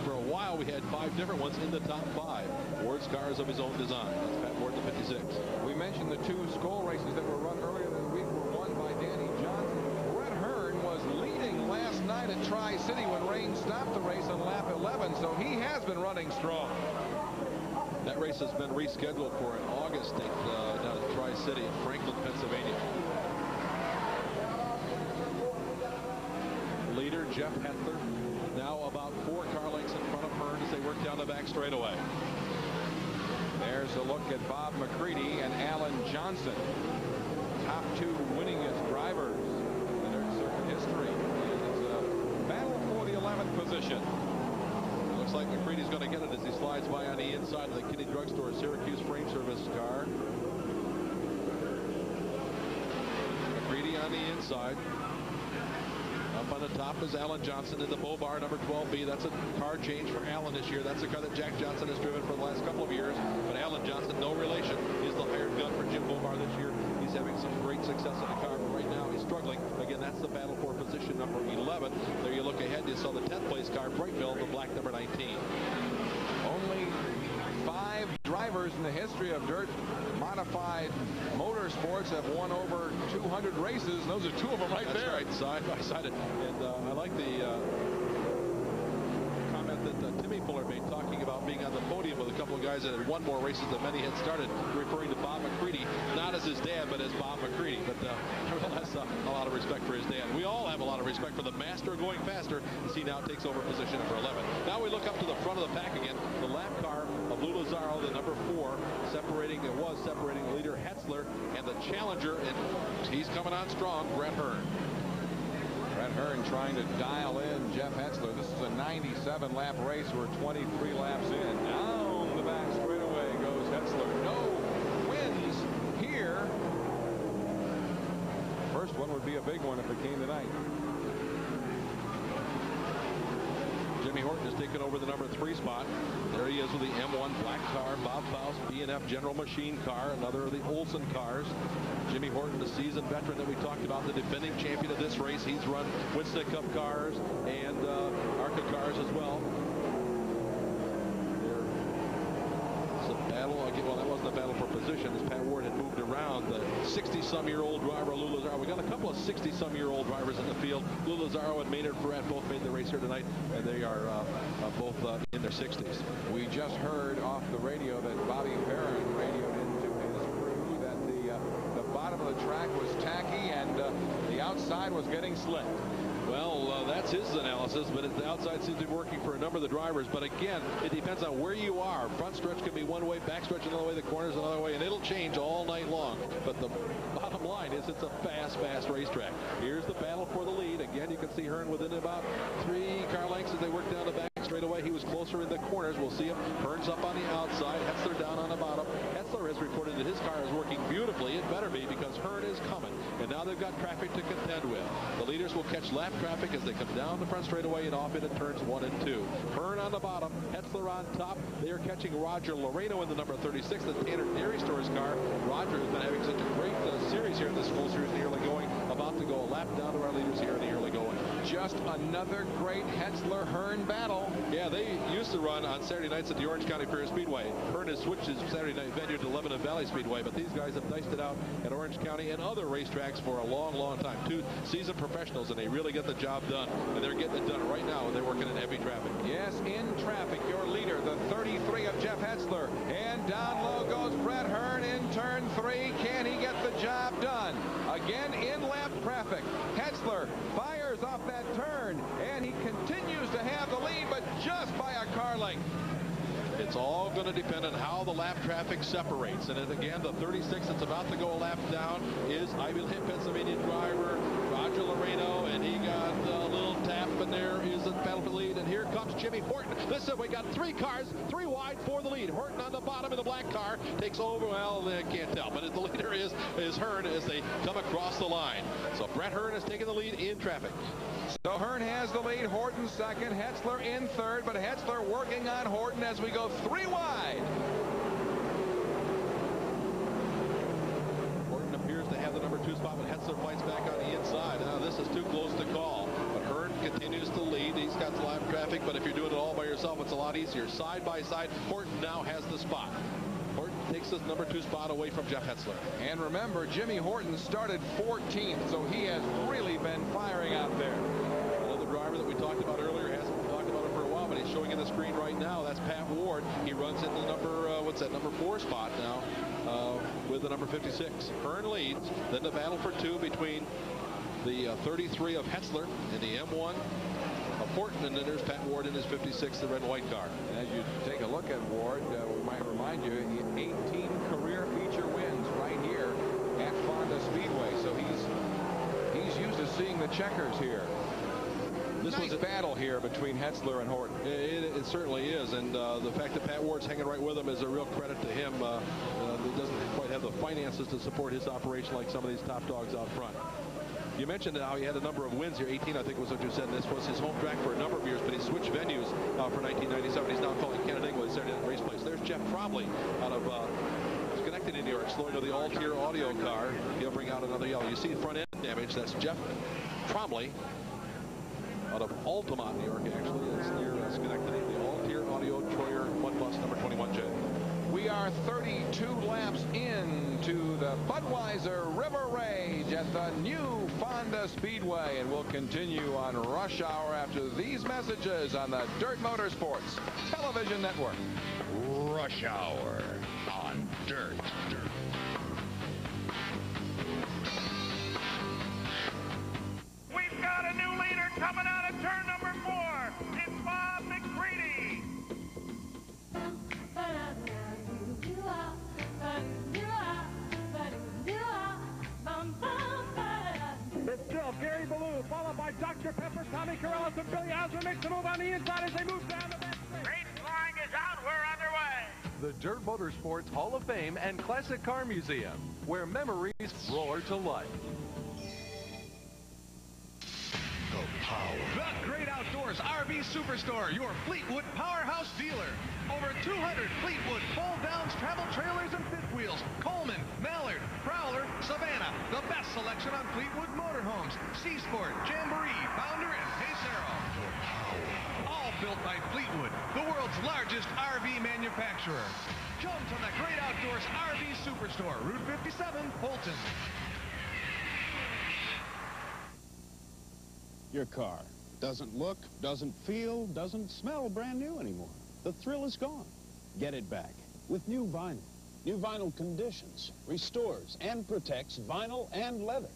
for a while, we had 5 different ones in the top 5. Ward's cars of his own design. That's Pat Ward, the 56. We mentioned the 2 Skull races that were run earlier this week were won by Danny Johnson. Brett Hearn was leading last night at Tri-City when rain stopped the race on lap 11, so he has been running strong. That race has been rescheduled for an August date down at Tri-City in Franklin, Pennsylvania. Leader Jeff Heotzler now about 4 car lengths in front of Hearn as they work down the back straightaway. There's a look at Bob McCreadie and Alan Johnson, top 2 winningest drivers in their circuit history. And it's a battle for the 11th position. Looks like McCreadie's going to get it as he slides by on the inside of the Kenny Drugstore Syracuse frame service car. on the inside. Up on the top is Alan Johnson in the bull bar, number 12B. That's a car change for Alan this year. That's a car that Jack Johnson has driven for the last couple of years. But Alan Johnson, no relation, is the hired gun for Jim Bobar this year. He's having some great success in the car, but right now he's struggling. Again, that's the battle for position number 11. There you look ahead. You saw the 10th place car, Brightfield, the black number 19. Only 5 drivers in the history of dirt modified motorsports have won over 200 races. Those are 2 of them right there. That's right, side by side. And I like the comment that Timmy Fuller made, talking about being on the podium with a couple of guys that had won more races than many had started, referring to Bob McCreadie, not as his dad, but as Bob McCreadie. But nevertheless, a lot of respect for his dad. We all have a lot of respect for the master going faster, as he now takes over position number 11. Now we look up to the front of the pack again. The lap car of Lou Lazzaro, the number 4, separating the leader Heotzler and the challenger, and he's coming on strong, Brett Hearn. Brett Hearn trying to dial in Jeff Heotzler. This is a 97-lap race. We're 23 laps in. Down the back straightaway goes Heotzler. No wins here. First one would be a big one if it came tonight. Jimmy Horton has taken over the number 3 spot. There he is with the M1 black car. Bob Faust, B&F General Machine car, another of the Olsen cars. Jimmy Horton, the seasoned veteran that we talked about, the defending champion of this race. He's run Winston Cup cars and ARCA cars as well. There's a battle. Again, well, that wasn't a battle for position, as Pat Ward had moved around. The 60-some-year-old driver, Lou Lazzaro. We got a couple of 60-some-year-old drivers in the field. Lou Lazzaro and Maynard Ferrat both made the race here tonight, and they are both in their 60s. We just heard off the radio that Bobby Barron radioed into his crew that the bottom of the track was tacky and the outside was getting slick. Well, that's his analysis, but the outside seems to be working for a number of the drivers. But again, it depends on where you are. Front stretch can be one way, back stretch another way, the corners another way, and it'll change all night long. But the bottom line is it's a fast, fast racetrack. Here's the battle for the lead. Again, you can see Hearn within about 3 car lengths as they work down the back straight away. He was closer in the corners. We'll see him. Hearn's up on the outside. Heotzler down on the bottom. Heotzler has reported that his car is working beautifully. It better be, because Hearn is coming. And now they've got traffic to contend with. The leaders will catch lap traffic as they come down the front straightaway and off into turns 1 and 2. Hearn on the bottom, Heotzler on top. They are catching Roger Laredo in the number 36, the Tanner Dairy Store's car. Roger has been having such a great series here in this full series in the early going. About to go a lap down to our leaders here in the early going. Just another great Heotzler-Hearn battle. Yeah, they used to run on Saturday nights at the Orange County Fair Speedway. Hearn has switched his Saturday night venue to Lebanon Valley Speedway, but these guys have diced it out at Orange County and other racetracks for a long, long time. 2 seasoned professionals, and they really get the job done. And they're getting it done right now, and they're working in heavy traffic. Yes, in traffic, your leader, the 33 of Jeff Heotzler. And down low goes Brett Hearn in turn 3. Can he get the job done? Again, in lap traffic. Heotzler fires off that turn, and he continues to have the lead, but just by a car length. It's all going to depend on how the lap traffic separates. And again, the 36 that's about to go a lap down is Ivyland, Pennsylvania driver Roger Laredo, and he got a little tap, and there is the battle for the lead. And here comes Jimmy Horton. Listen, we got 3 cars, 3 wide for the lead. Horton on the bottom in the black car takes over. Well, I can't tell, but the leader is Hearn as they come across the line. So Brett Hearn has taken the lead in traffic. So Hearn has the lead, Horton second, Heotzler in third, but Heotzler working on Horton as we go 3 wide. Horton appears to have the number 2 spot, but Heotzler fights back on the inside. Now this is too close to call, but Hearn continues to lead. He's got live traffic, but if you're doing it all by yourself, it's a lot easier. Side by side, Horton now has the spot. Horton takes his number 2 spot away from Jeff Heotzler. And remember, Jimmy Horton started 14th, so he has really been firing out there. Another driver that we talked about earlier hasn't talked about it for a while, but he's showing on the screen right now. That's Pat Ward. He runs in the number, what's that, number 4 spot now with the number 56. Hearn leads. Then the battle for 2 between the 33 of Heotzler and the M1. Horton, and then there's Pat Ward in his 56, the red and white car. And as you take a look at Ward, we might remind you, 18 career feature wins right here at Fonda Speedway. So he's used to seeing the checkers here. This was a battle here between Heotzler and Horton. It certainly is, and the fact that Pat Ward's hanging right with him is a real credit to him. He doesn't quite have the finances to support his operation like some of these top dogs out front. You mentioned how he had a number of wins here, 18, I think was what you said. This was his home track for a number of years, but he switched venues for 1997. He's now calling Canandaigua Saturday Night Race Place. There's Jeff Trombley out of connected in New York, slowing to the all-tier audio car. He'll bring out another yellow. You see front end damage. That's Jeff Trombley out of Altamont, New York, actually. It's near Schenectady, the all-tier audio Troyer one bus number 21J. We are 32 laps into the Budweiser River Rage at the new Fonda Speedway, and we'll continue on Rush Hour after these messages on the Dirt Motorsports Television Network. Rush Hour on Dirt. We've got a new leader coming out of turn number 4. It's Bob McCreadie. It's still Gary Ballou, followed by Dr. Pepper, Tommy Corrales, and Billy Osborne. Makes a move on the inside as they move down the back straight. Race flying is out. We're underway. The Dirt Motorsports Hall of Fame and Classic Car Museum, where memories roar to life. The Great Outdoors RV Superstore, your Fleetwood powerhouse dealer. Over 200 Fleetwood fold-downs, travel trailers, and fifth wheels. Coleman, Mallard, Prowler, Savannah. The best selection on Fleetwood motorhomes. Seasport, Jamboree, Bounder, and Pacero. All built by Fleetwood, the world's largest RV manufacturer. Come to the Great Outdoors RV Superstore, Route 57, Fulton. Your car doesn't look, doesn't feel, doesn't smell brand new anymore. The thrill is gone. Get it back with new vinyl. New Vinyl Conditions restores and protects vinyl and leather.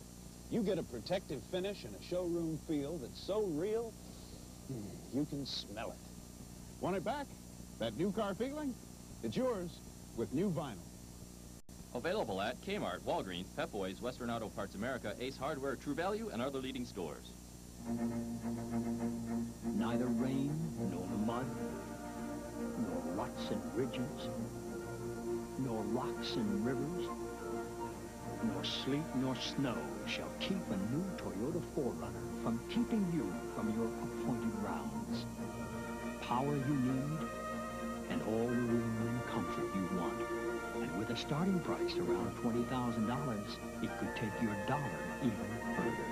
You get a protective finish and a showroom feel that's so real, you can smell it. Want it back? That new car feeling? It's yours with new vinyl. Available at Kmart, Walgreens, Pep Boys, Western Auto Parts America, Ace Hardware, True Value, and other leading stores. Neither rain, nor mud, nor ruts and ridges, nor rocks and rivers, nor sleet, nor snow shall keep a new Toyota 4Runner from keeping you from your appointed rounds. Power you need, and all the room and comfort you want. And with a starting price around $20,000, it could take your dollar even further.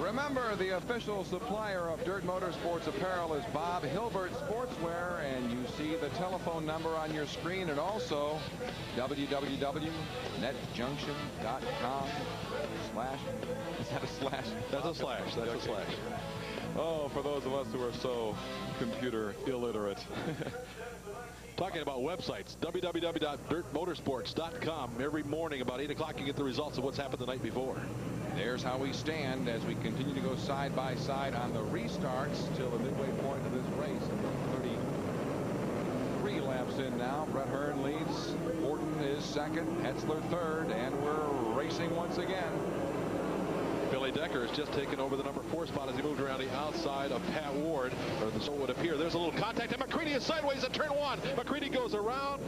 Remember, the official supplier of Dirt Motorsports apparel is Bob Hilbert Sportswear, and you see the telephone number on your screen, and also www.netjunction.com/ Is that a slash? That's a slash. That's a slash. Oh, for those of us who are so computer illiterate. Talking about websites, www.dirtmotorsports.com. Every morning about 8 o'clock you get the results of what's happened the night before. There's how we stand as we continue to go side by side on the restarts till the midway point of this race. 33 laps in now. Brett Hearn leads. Horton is second. Heotzler third. And we're racing once again. Billy Decker has just taken over the number 4 spot as he moved around the outside of Pat Ward, or so it would appear. There's a little contact, and McCreadie is sideways at turn 1. McCreadie goes around.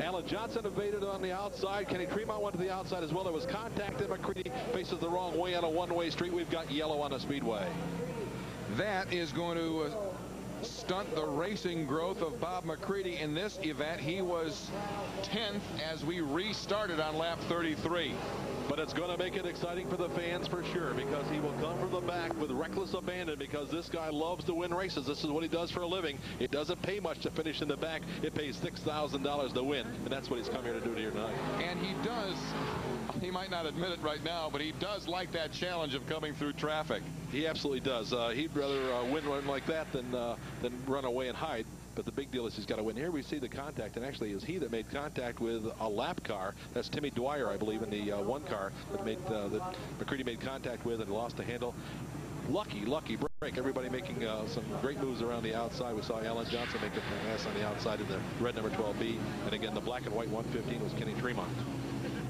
Alan Johnson evaded on the outside. Kenny Tremont went to the outside as well. There was contact, and McCreadie faces the wrong way on a one-way street. We've got yellow on the speedway. That is going to stunt the racing growth of Bob McCreadie in this event. He was 10th as we restarted on lap 33. But it's going to make it exciting for the fans for sure, because he will come from the back with reckless abandon, because this guy loves to win races. This is what he does for a living. It doesn't pay much to finish in the back. It pays $6,000 to win, and that's what he's come here to do here tonight. And he does, he might not admit it right now, but he does like that challenge of coming through traffic. He absolutely does. He'd rather win one like that than run away and hide. But the big deal is he's got to win. Here we see the contact, and actually it was he that made contact with a lap car. That's Timmy Dwyer, I believe, in the one car that McCreadie made contact with and lost the handle. Lucky break. Everybody making some great moves around the outside. We saw Alan Johnson make a pass on the outside in the red number 12B. And again, the black and white 115 was Kenny Tremont.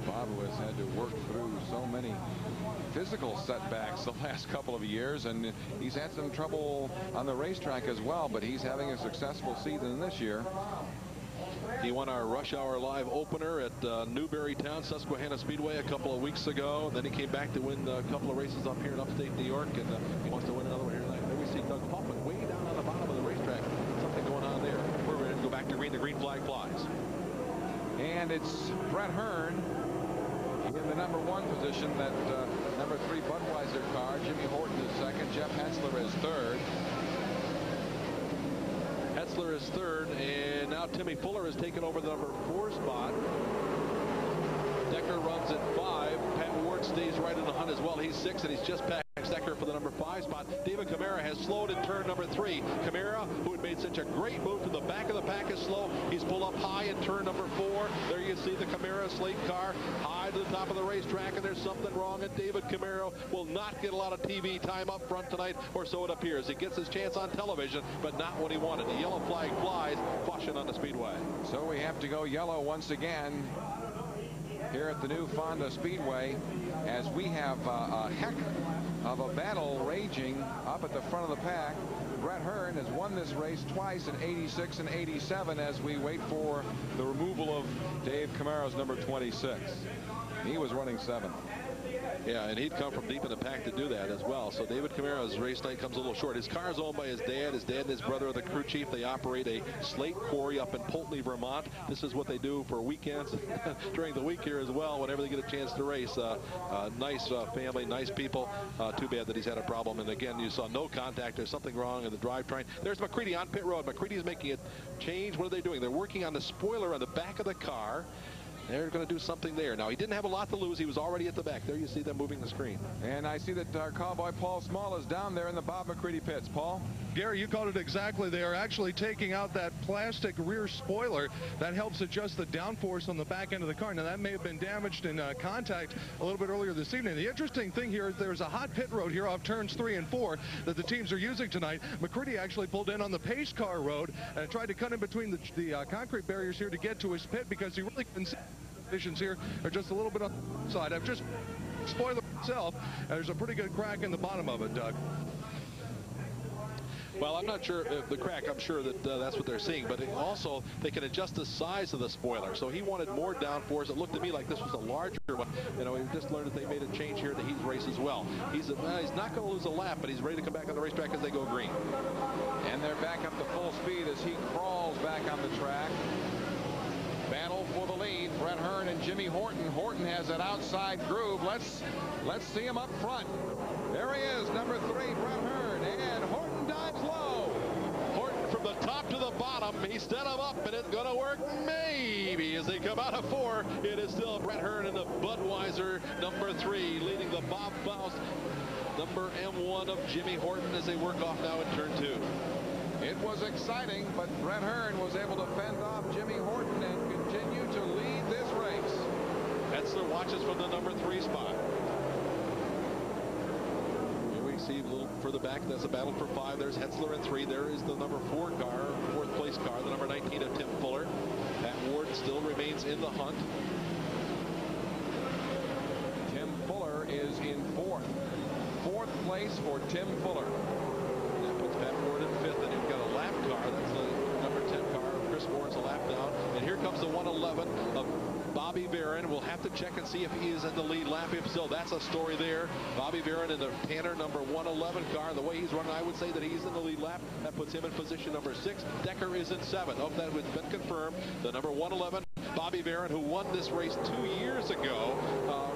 Bob has had to work through so many physical setbacks the last couple of years, and he's had some trouble on the racetrack as well, but he's having a successful season this year. He won our Rush Hour Live opener at Newberrytown, Susquehanna Speedway, a couple of weeks ago. Then he came back to win a couple of races up here in upstate New York, and he wants to win another one here tonight. There we see Doug Hoffman way down on the bottom of the racetrack. Something going on there. We're ready to go back to green. The green flag flies. And it's Brett Hearn in the #1 position, that #3 Budweiser car. Jimmy Horton is second. Jeff Heotzler is third. Heotzler is third, and now Timmy Fuller has taken over the #4 spot. Decker runs at 5. Pat Ward stays right in the hunt as well. He's 6, and he's just past Decker for the #5 spot. David Camara has slowed in turn #3. Camara, who had made such a great move to the back of the pack, is slow. He's pulled up high in turn #4. There you see the Camara slate car high to the top of the racetrack, and there's something wrong, and David Camara will not get a lot of TV time up front tonight, or so it appears. He gets his chance on television, but not what he wanted. The yellow flag flies, caution on the speedway. So we have to go yellow once again here at the new Fonda Speedway, as we have a heck of a battle raging up at the front of the pack. Brett Hearn has won this race twice, in '86 and '87, as we wait for the removal of Dave Camara's #26. He was running 7th. Yeah, and he'd come from deep in the pack to do that as well. So David Camara's race night comes a little short. His car is owned by his dad. His dad and his brother are the crew chief. They operate a slate quarry up in Poultney, Vermont. This is what they do for weekends during the week here as well, whenever they get a chance to race. Nice family, nice people. Too bad that he's had a problem. And again, you saw no contact. There's something wrong in the drivetrain. There's McCreadie on pit road. McCreadie's making a change. What are they doing? They're working on the spoiler on the back of the car. They're going to do something there. Now, he didn't have a lot to lose. He was already at the back. There you see them moving the screen. And I see that our cowboy Paul Small is down there in the Bob McCreadie pits. Paul? Gary, you called it exactly. They are actually taking out that plastic rear spoiler that helps adjust the downforce on the back end of the car. Now, that may have been damaged in contact a little bit earlier this evening. The interesting thing here is there's a hot pit road here off turns 3 and 4 that the teams are using tonight. McCreadie actually pulled in on the pace car road and tried to cut in between the concrete barriers here to get to his pit, because he really couldn't see. Conditions here are just a little bit on the side. I've just spoiled itself. There's a pretty good crack in the bottom of it, Doug. Well, I'm not sure if the crack, I'm sure that that's what they're seeing, but also they can adjust the size of the spoiler. So he wanted more downforce. It looked to me like this was a larger one. You know, we just learned that they made a change here that he's raced as well. He's not going to lose a lap, but he's ready to come back on the racetrack as they go green. And they're back up to full speed as he crawls back on the track. Battle for the lead, Brett Hearn and Jimmy Horton. Horton has that outside groove. Let's see him up front. There he is, #3, Brett Hearn, and Horton dives low. Horton from the top to the bottom. He set him up, and it's going to work maybe as they come out of 4. It is still Brett Hearn in the Budweiser #3, leading the Bob Faust #M1 of Jimmy Horton as they work off now in turn 2. It was exciting, but Brett Hearn was able to fend off Jimmy Horton and continue to lead this race. Heotzler watches from the #3 spot. Here we see a little further back, that's a battle for 5. There's Heotzler in 3. There is the #4 car, 4th place car, the #19 of Tim Fuller. Pat Ward still remains in the hunt. Tim Fuller is in 4th. 4th place for Tim Fuller. Pat Ward in 5th, and you've got a lap car. That's the #10 car. Chris Moore's a lap down. And here comes the 111 of Bobby Varin. We'll have to check and see if he is in the lead lap. If so, that's a story there. Bobby Varin in the Tanner #111 car. The way he's running, I would say that he's in the lead lap. That puts him in position #6. Decker is in 7th. Hope that has been confirmed. The #111, Bobby Varin, who won this race 2 years ago,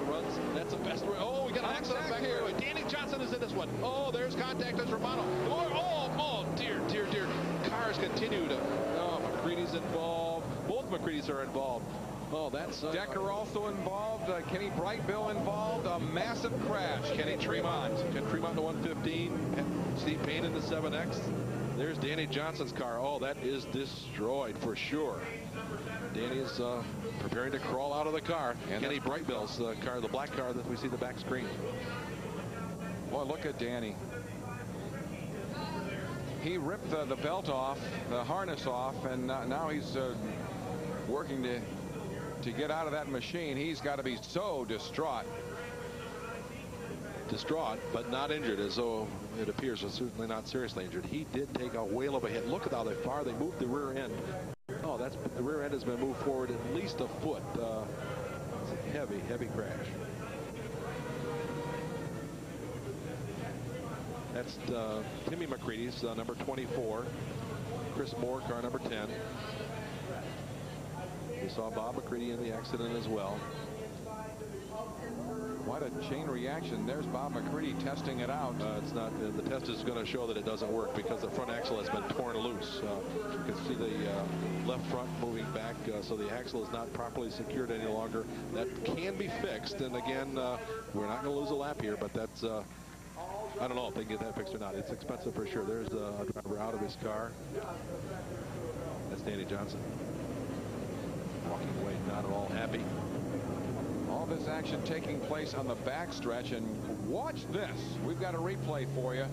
runs. That's the best. Oh, we got an accident back here. Danny Johnson is in this one. Oh, there's contact. There's Romano. Oh, dear. Cars continue to. Oh, McCreadie's involved. Both McCreadie's are involved. Oh, that's Decker also involved. Kenny Brightfield involved. A massive crash. Kenny Tremont. To 115. Steve Payne in the 7X. There's Danny Johnson's car. Oh, that is destroyed for sure. Danny is preparing to crawl out of the car. And Kenny Brightfield's car, the black car that we see the back screen. Boy, look at Danny. He ripped the belt off, the harness off, and now he's working to get out of that machine. He's got to be so distraught. Distraught, but not injured, as though it appears, certainly not seriously injured. He did take a whale of a hit. Look at how far they moved the rear end. No, that's the rear end has been moved forward at least a foot. It's a heavy, heavy crash. That's Timmy McCreadie's number 24. Chris Moore, car number 10. We saw Bob McCreadie in the accident as well. What a chain reaction. There's Bob McCreadie testing it out. It's not. The test is going to show that it doesn't work because the front axle has been torn loose. You can see the left front moving back, so the axle is not properly secured any longer. That can be fixed. And again, we're not going to lose a lap here, but that's, I don't know if they can get that fixed or not. It's expensive for sure. There's a driver out of his car. That's Danny Johnson. Walking away, not at all happy. All this action taking place on the back stretch, and watch this. We've got a replay for you,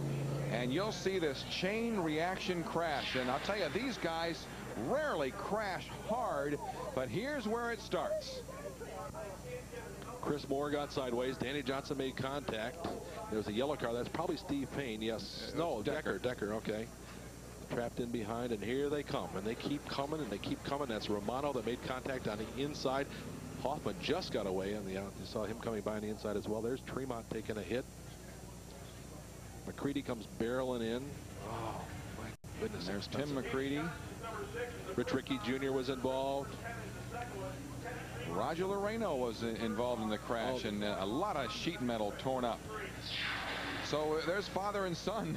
and you'll see this chain reaction crash. And I'll tell you, these guys rarely crash hard, but here's where it starts. Chris Moore got sideways. Danny Johnson made contact. There's a yellow car. That's probably Steve Payne. Yes. No, Decker. Okay. Trapped in behind, and here they come, and they keep coming, and they keep coming. That's Romano that made contact on the inside. Hoffman just got away on the out. You saw him coming by on the inside as well. There's Tremont taking a hit. McCreadie comes barreling in. Oh, my goodness. There's Tim McCreadie. Rich Rickey Jr. was involved. Roger Loreno was involved in the crash, and a lot of sheet metal torn up. So there's father and son.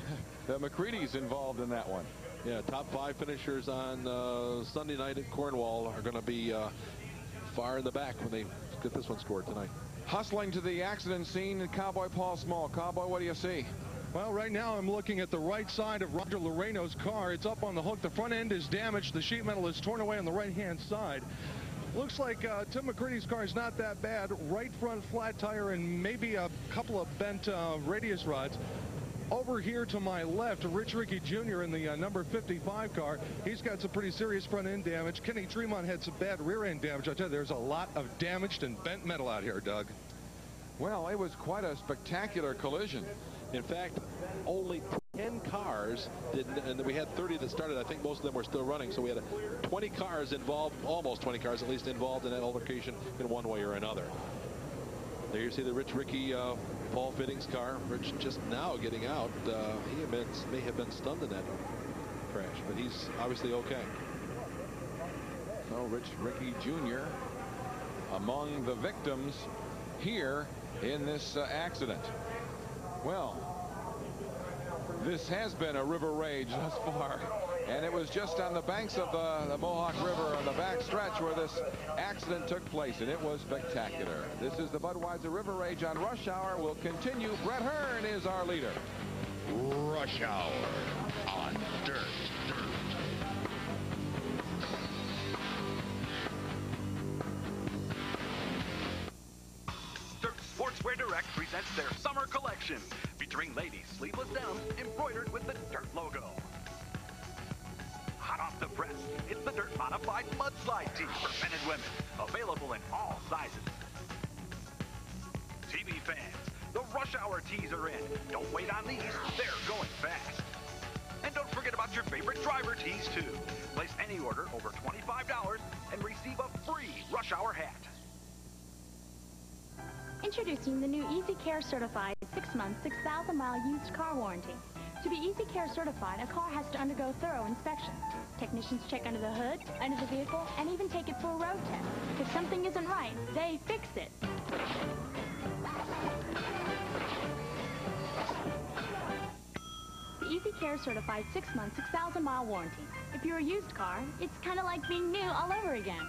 McCreadie's involved in that one. Yeah, top five finishers on Sunday night at Cornwall are going to be far in the back when they get this one scored tonight. Hustling to the accident scene, Cowboy Paul Small. Cowboy, what do you see? Well, right now I'm looking at the right side of Roger Loreno's car. It's up on the hook. The front end is damaged. The sheet metal is torn away on the right-hand side. Looks like Tim McCreadie's car is not that bad. Right front flat tire and maybe a couple of bent radius rods. Over here to my left, Rich Rickey Jr. in the number 55 car. He's got some pretty serious front end damage. Kenny Tremont had some bad rear end damage. I tell you, there's a lot of damaged and bent metal out here, Doug. Well, it was quite a spectacular collision. In fact, only 10 cars didn't, and we had 30 that started. I think most of them were still running, so we had 20 cars involved, almost 20 cars at least involved in that altercation in one way or another. There you see the Rich Rickey Paul Fitting's car. Rich just now getting out. He may have been stunned in that crash, but he's obviously okay. So Rich Rickey Jr. among the victims here in this accident. Well, this has been a river rage thus far. And it was just on the banks of the Mohawk River on the back stretch where this accident took place, and it was spectacular. This is the Budweiser River Rage on Rush Hour. We'll continue. Brett Hearn is our leader. Rush Hour on Dirt. Dirt Sportswear Direct presents their summer collection, featuring ladies' sleeveless downs embroidered with the Dirt logo. Hot off the press, it's the Dirt Modified Mudslide Tee for men and women, available in all sizes. TV fans, the Rush Hour tees are in. Don't wait on these, they're going fast. And don't forget about your favorite driver tees too. Place any order over $25 and receive a free Rush Hour hat. Introducing the new Easy Care Certified 6-month, 6,000-mile used car warranty. To be Easy Care certified, a car has to undergo thorough inspection. Technicians check under the hood, under the vehicle, and even take it for a road test. If something isn't right, they fix it. The Easy Care certified 6-month, 6,000-mile warranty. If you're a used car, it's kind of like being new all over again.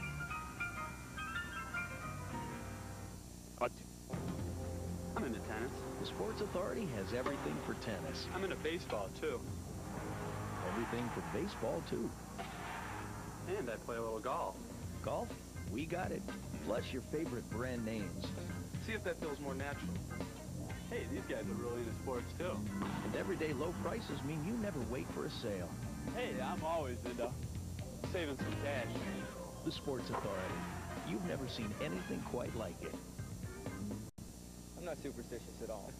I'm in the tennis. The Sports Authority has everything for tennis. I'm into baseball, too. Everything for baseball, too. And I play a little golf. Golf? We got it. Plus your favorite brand names. See if that feels more natural. Hey, these guys are really into sports, too. And everyday low prices mean you never wait for a sale. Hey, I'm always into saving some cash. The Sports Authority. You've never seen anything quite like it. I'm not superstitious at all.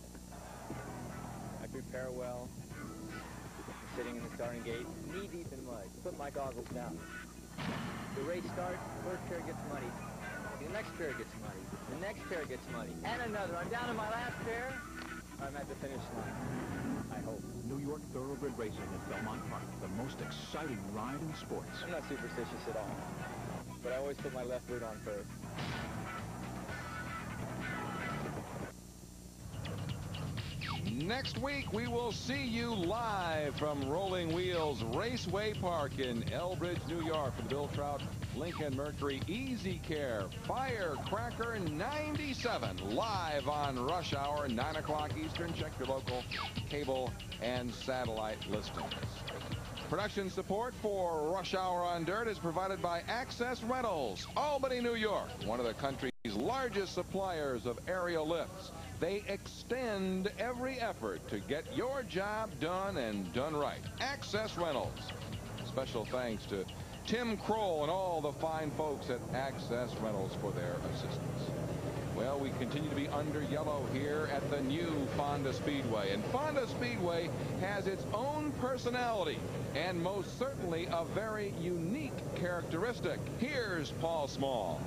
I prepare well. I'm sitting in the starting gate, knee deep in mud. Put my goggles down. The race starts, first pair gets money. The next pair gets money. The next pair gets money. And another. I'm down to my last pair. I'm at the finish line. I hope. New York Thoroughbred Racing at Belmont Park. The most exciting ride in sports. I'm not superstitious at all. But I always put my left boot on first. Next week, we will see you live from Rolling Wheels Raceway Park in Elbridge, New York, for the Bill Trout, Lincoln Mercury, Easy Care, Firecracker 97, live on Rush Hour, 9 o'clock Eastern. Check your local cable and satellite listings. Production support for Rush Hour on Dirt is provided by Access Rentals, Albany, New York, one of the country's largest suppliers of aerial lifts. They extend every effort to get your job done and done right. Access Rentals. Special thanks to Tim Kroll and all the fine folks at Access Rentals for their assistance. Well, we continue to be under yellow here at the new Fonda Speedway. And Fonda Speedway has its own personality and most certainly a very unique characteristic. Here's Paul Small.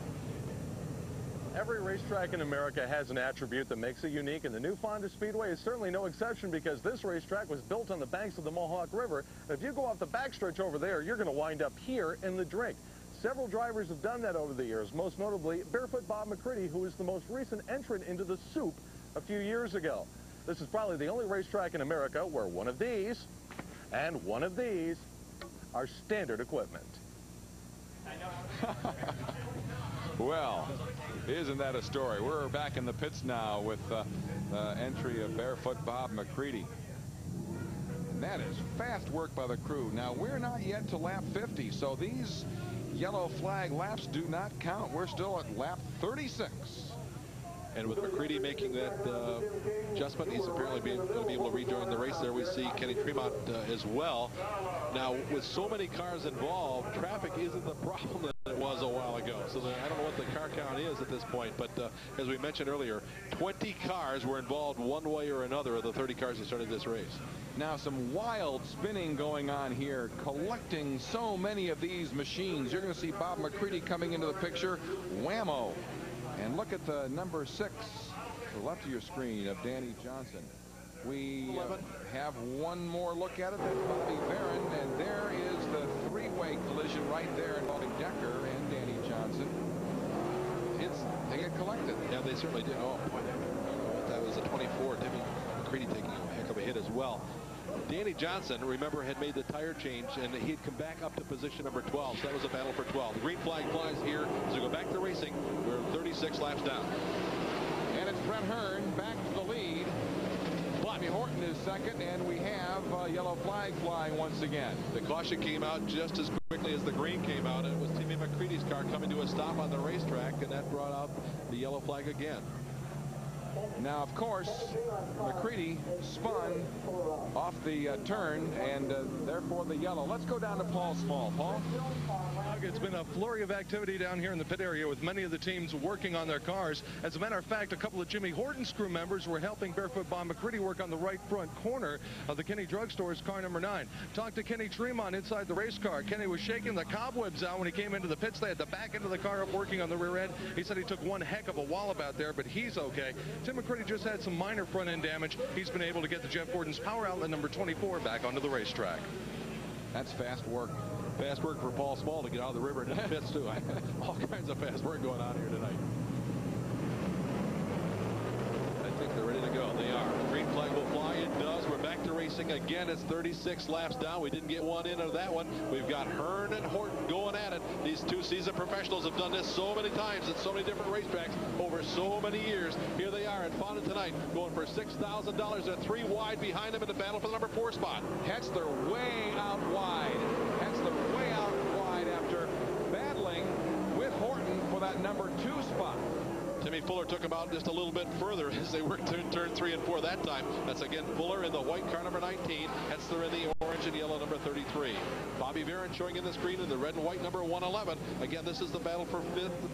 Every racetrack in America has an attribute that makes it unique, and the new Fonda Speedway is certainly no exception because this racetrack was built on the banks of the Mohawk River. If you go off the backstretch over there, you're going to wind up here in the drink. Several drivers have done that over the years, most notably Barefoot Bob McCreadie, who was the most recent entrant into the Soup a few years ago. This is probably the only racetrack in America where one of these and one of these are standard equipment. I know. Well, isn't that a story? We're back in the pits now with the entry of Barefoot Bob McCreadie. And that is fast work by the crew. Now, we're not yet to lap 50, so these yellow flag laps do not count. We're still at lap 36. And with McCreadie making that adjustment, he's apparently going to be able to rejoin the race there. We see Kenny Tremont as well. Now, with so many cars involved, traffic isn't the problem that it was a while ago. So I don't know what the car count is at this point, but as we mentioned earlier, 20 cars were involved one way or another of the 30 cars that started this race. Now, some wild spinning going on here, collecting so many of these machines. You're going to see Bob McCreadie coming into the picture. Whammo. And look at the number 6 to the left of your screen of Danny Johnson. We have one more look at it. That's Bobby Barron, and there is the three-way collision right there involving Decker and Danny Johnson. They get collected. Yeah, they certainly did. Oh, boy. That was a 24. Timmy McCreadie taking a heck of a hit as well. Danny Johnson, remember, had made the tire change, and he had come back up to position number 12, so that was a battle for 12. The green flag flies here, so go back to racing. We're 36 laps down. And it's Brett Hearn back to the lead. Jimmy Horton is second, and we have a yellow flag flying once again. The caution came out just as quickly as the green came out, and it was Timmy McCreadie's car coming to a stop on the racetrack, and that brought out the yellow flag again. Now, of course, McCreadie spun off the turn, and therefore the yellow. Let's go down to Paul Small. Paul? It's been a flurry of activity down here in the pit area with many of the teams working on their cars. As a matter of fact, a couple of Jimmy Horton's crew members were helping Barefoot Bob McCreadie work on the right front corner of the Kenny Drugstore's car number 9. Talked to Kenny Tremont inside the race car. Kenny was shaking the cobwebs out when he came into the pits. They had the back end of the car up working on the rear end. He said he took one heck of a wallop out there, but he's okay. Tim McCreadie just had some minor front-end damage. He's been able to get the Jeff Gordon's power outlet number 24 back onto the racetrack. That's fast work. Fast work for Paul Small to get out of the river and pits, too. All kinds of fast work going on here tonight. I think they're ready to go. They are. The green flag will fly. It does. We're back to racing again. It's 36 laps down. We didn't get one in of that one. We've got Hearn and Horton going at it. These two seasoned professionals have done this so many times at so many different racetracks over so many years. Here they are at Fonda tonight, going for $6,000. They're 3 wide behind them in the battle for the number 4 spot. Heotzler way out wide. Heotzler way out wide after battling with Horton for that number 2 spot. Timmy Fuller took him out just a little bit further as they worked through turn 3 and 4 that time. That's again Fuller in the white car number 19. Heotzler in the orange and yellow number 33. Bobby Barron showing in the screen in the red and white number 111. Again, this is the battle for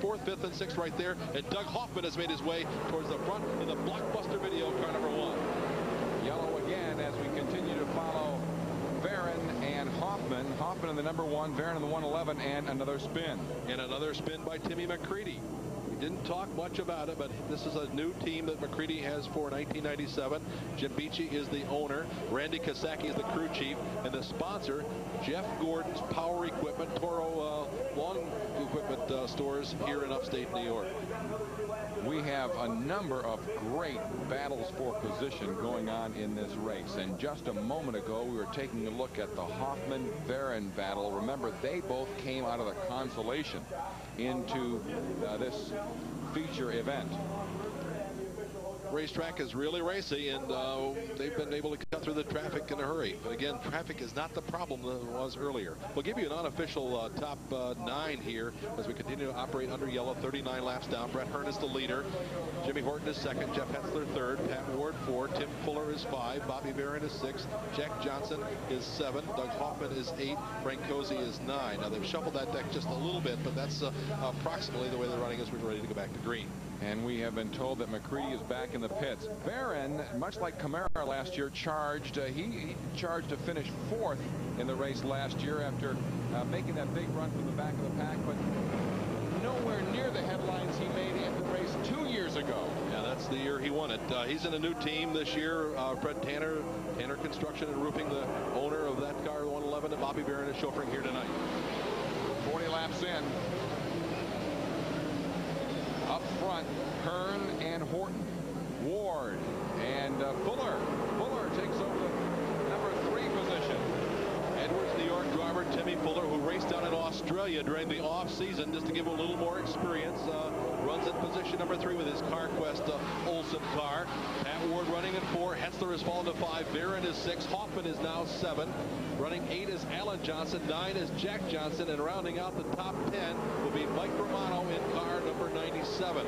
fourth, fifth, and sixth right there. And Doug Hoffman has made his way towards the front in the Blockbuster Video car number 1. Yellow again as we continue to follow Barron and Hoffman. Hoffman in the number one, Varon in the 111, and another spin. And another spin by Timmy McCreadie. He didn't talk much about it, but this is a new team that McCreadie has for 1997. Jim Beachy is the owner. Randy Kosacki is the crew chief. And the sponsor, Jeff Gordon's Power Equipment, Toro Long Equipment stores here in upstate New York. We have a number of great battles for position going on in this race. And just a moment ago, we were taking a look at the Hoffman-Varon battle. Remember, they both came out of the consolation into this feature event. Racetrack is really racy, and they've been able to cut through the traffic in a hurry. But again, traffic is not the problem that it was earlier. We'll give you an unofficial top nine here as we continue to operate under yellow, 39 laps down. Brett Hearn is the leader. Jimmy Horton is second. Jeff Heotzler third. Pat Ward four. Tim Fuller is five. Bobby Varon is six. Jack Johnson is seven. Doug Hoffman is eight. Frank Cozze is nine. Now, they've shuffled that deck just a little bit, but that's approximately the way they're running as we're ready to go back to green. And we have been told that McCreadie is back in the pits. Varon, much like Camara last year, charged. He charged to finish fourth in the race last year after making that big run from the back of the pack, but nowhere near the headlines he made at the race 2 years ago. Yeah, that's the year he won it. He's in a new team this year. Fred Tanner, Tanner Construction and Roofing, the owner of that car, 111, and Bobby Varon is chauffeuring here tonight. 40 laps in. Up front, Hearn and Horton, Ward and Fuller. Fuller takes over the number three position. Edwards, New York driver Timmy Fuller, who raced down in Australia during the off-season just to give a little more experience, runs at position number three with his Carquest Olsen car. Pat Ward running at four. Heotzler has fallen to five. Varon is six. Hoffman is now seven. Running eight is Alan Johnson. Nine is Jack Johnson. And rounding out the top 10 will be Mike Romano in car number 97.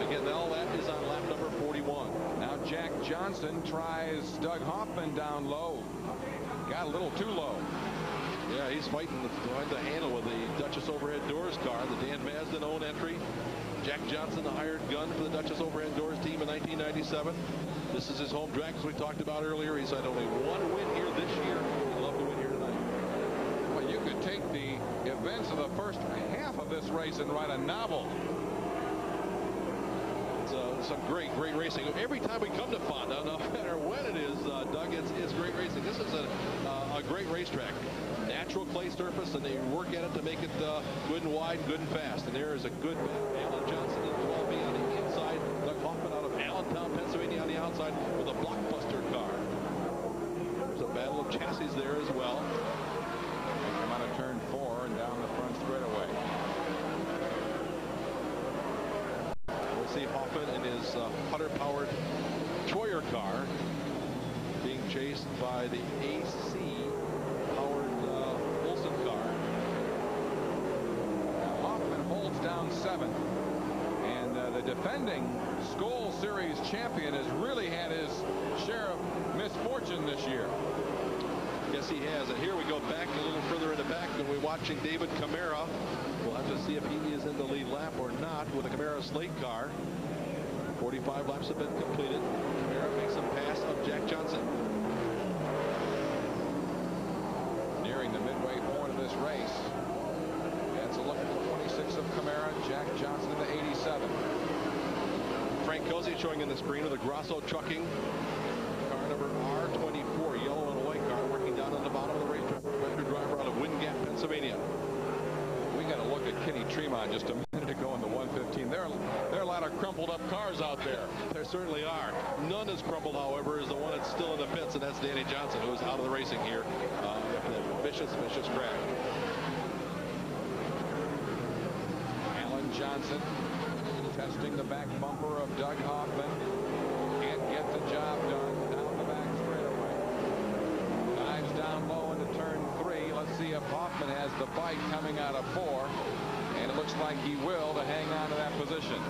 Again, all that is on lap number 41. Now Jack Johnson tries Doug Hoffman down low. Got a little too low. Yeah, he's fighting the handle of the Dutchess Overhead Doors car, the Dan Mazden own entry. Jack Johnson, the hired gun for the Dutchess Overhead Doors team in 1997. This is his home track, as we talked about earlier. He's had only one win here this year. He'd love to win here tonight. Well, you could take the events of the first half of this race and write a novel. Some great racing. Every time we come to Fonda, no matter when it is, Doug, it's great racing. This is a great racetrack. Natural clay surface, and they work at it to make it good and wide, good and fast. And there is a good Alan Johnson and 12B on the inside. Doug Hoffman out of Allentown, Pennsylvania on the outside with a Blockbuster car. There's a battle of chassis there as well. They come out of turn four and down the front straightaway. See Hoffman in his Hunter-powered Troyer car being chased by the AC-powered Olsen car. Now Hoffman holds down seven, and the defending Skull Series champion has really had his share of misfortune this year. Yes, he has. And here we go back a little further in the back, and we're watching David Camara. We'll have to see if he is in the lead lap or not with a Camara slate car. 45 laps have been completed. Camara makes a pass of Jack Johnson. Nearing the midway point of this race. That's a look at the 26 of Camara, Jack Johnson in the 87. Frank Cozze showing in the screen with a Grosso Trucking car number R24, yellow and white car, working down on the bottom of the racetrack. Western driver out of Windgap, Pennsylvania. We got to look at Kenny Tremont just a minute ago in the 115. There are a lot of crumpled up cars out there. There certainly are. None as crumpled, however, is the one that's still in the pits, and that's Danny Johnson, who is out of the racing here after that vicious crash. Alan Johnson testing the back bumper of Doug Hoffman. Can't get the job done. Down the back straightaway. Dives down low into turn three. Let's see if Hoffman has the bike coming out of four, and it looks like he will to hang on to that position.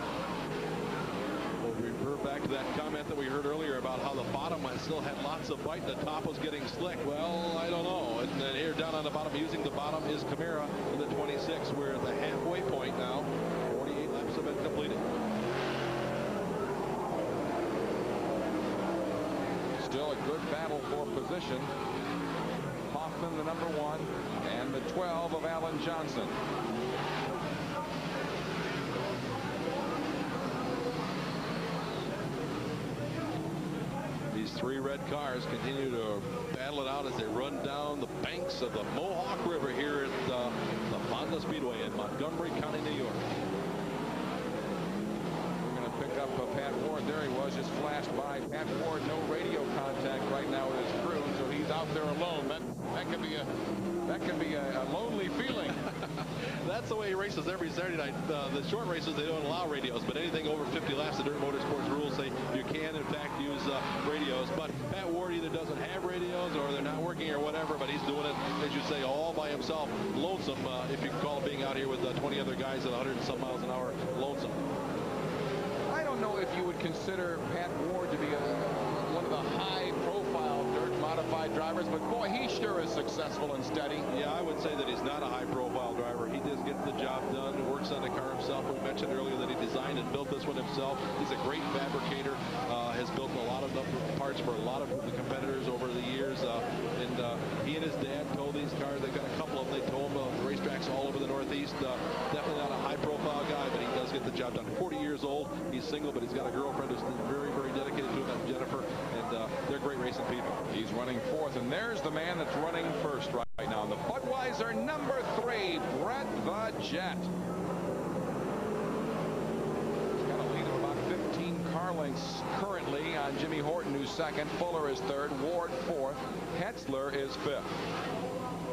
We'll refer back to that comment that we heard earlier about how the bottom still had lots of bite and the top was getting slick. Well, I don't know. And then here down on the bottom, using the bottom, is Camara in the 26. We're at the halfway point now. 48 laps have been completed. Still a good battle for position. Horton, the number 1, and the 12 of Alan Johnson. These three red cars continue to battle it out as they run down the banks of the Mohawk River here at the Fonda Speedway in Montgomery County, New York. Pick up Pat Ward. There he was, just flashed by. Pat Ward, no radio contact right now with his crew, so he's out there alone. That could be a lonely feeling. That's the way he races every Saturday night. The short races, they don't allow radios, but anything over 50 laps, the Dirt Motorsports rules say you can, in fact, use radios. But Pat Ward either doesn't have radios or they're not working or whatever, but he's doing it, as you say, all by himself. Lonesome, if you can call it being out here with 20 other guys at 100 and some miles an hour. Lonesome. Know if you would consider Pat Ward to be one of the high-profile dirt modified drivers, but boy, he sure is successful and steady. Yeah, I would say that he's not a high-profile driver. He just gets the job done, works on the car himself. We mentioned earlier that he designed and built this one himself. He's a great fabricator, has built a lot of parts for a lot of the competitors over the years, and he and his dad tow these cars. They've got a couple of them. They tow them on racetracks all over the Northeast. Definitely not a high-profile guy, but he does get the job done. 40 years old. He's single, but he's got a girlfriend who's very, very dedicated to him. That's Jennifer, and they're great racing people. He's running fourth, and there's the man that's running first right now. The Budweiser number 3, Brett the Jet. He's got a lead of about 15 car lengths currently on Jimmy Horton, who's second. Fuller is third. Ward fourth. Heotzler is fifth.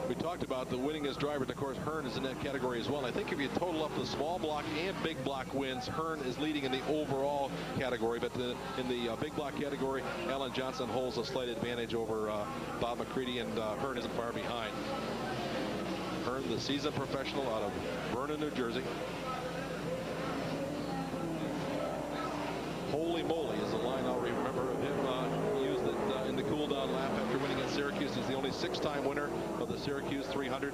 We talked about the winningest driver, and of course Hearn is in that category as well. I think if you total up the small block and big block wins, Hearn is leading in the overall category, but in the big block category, Alan Johnson holds a slight advantage over Bob McCreadie, and Hearn isn't far behind. Hearn, the seasoned professional out of Vernon, New Jersey. Holy moly is the line I'll remember of him. In the cool-down lap after winning at Syracuse. He's the only six-time winner of the Syracuse 300.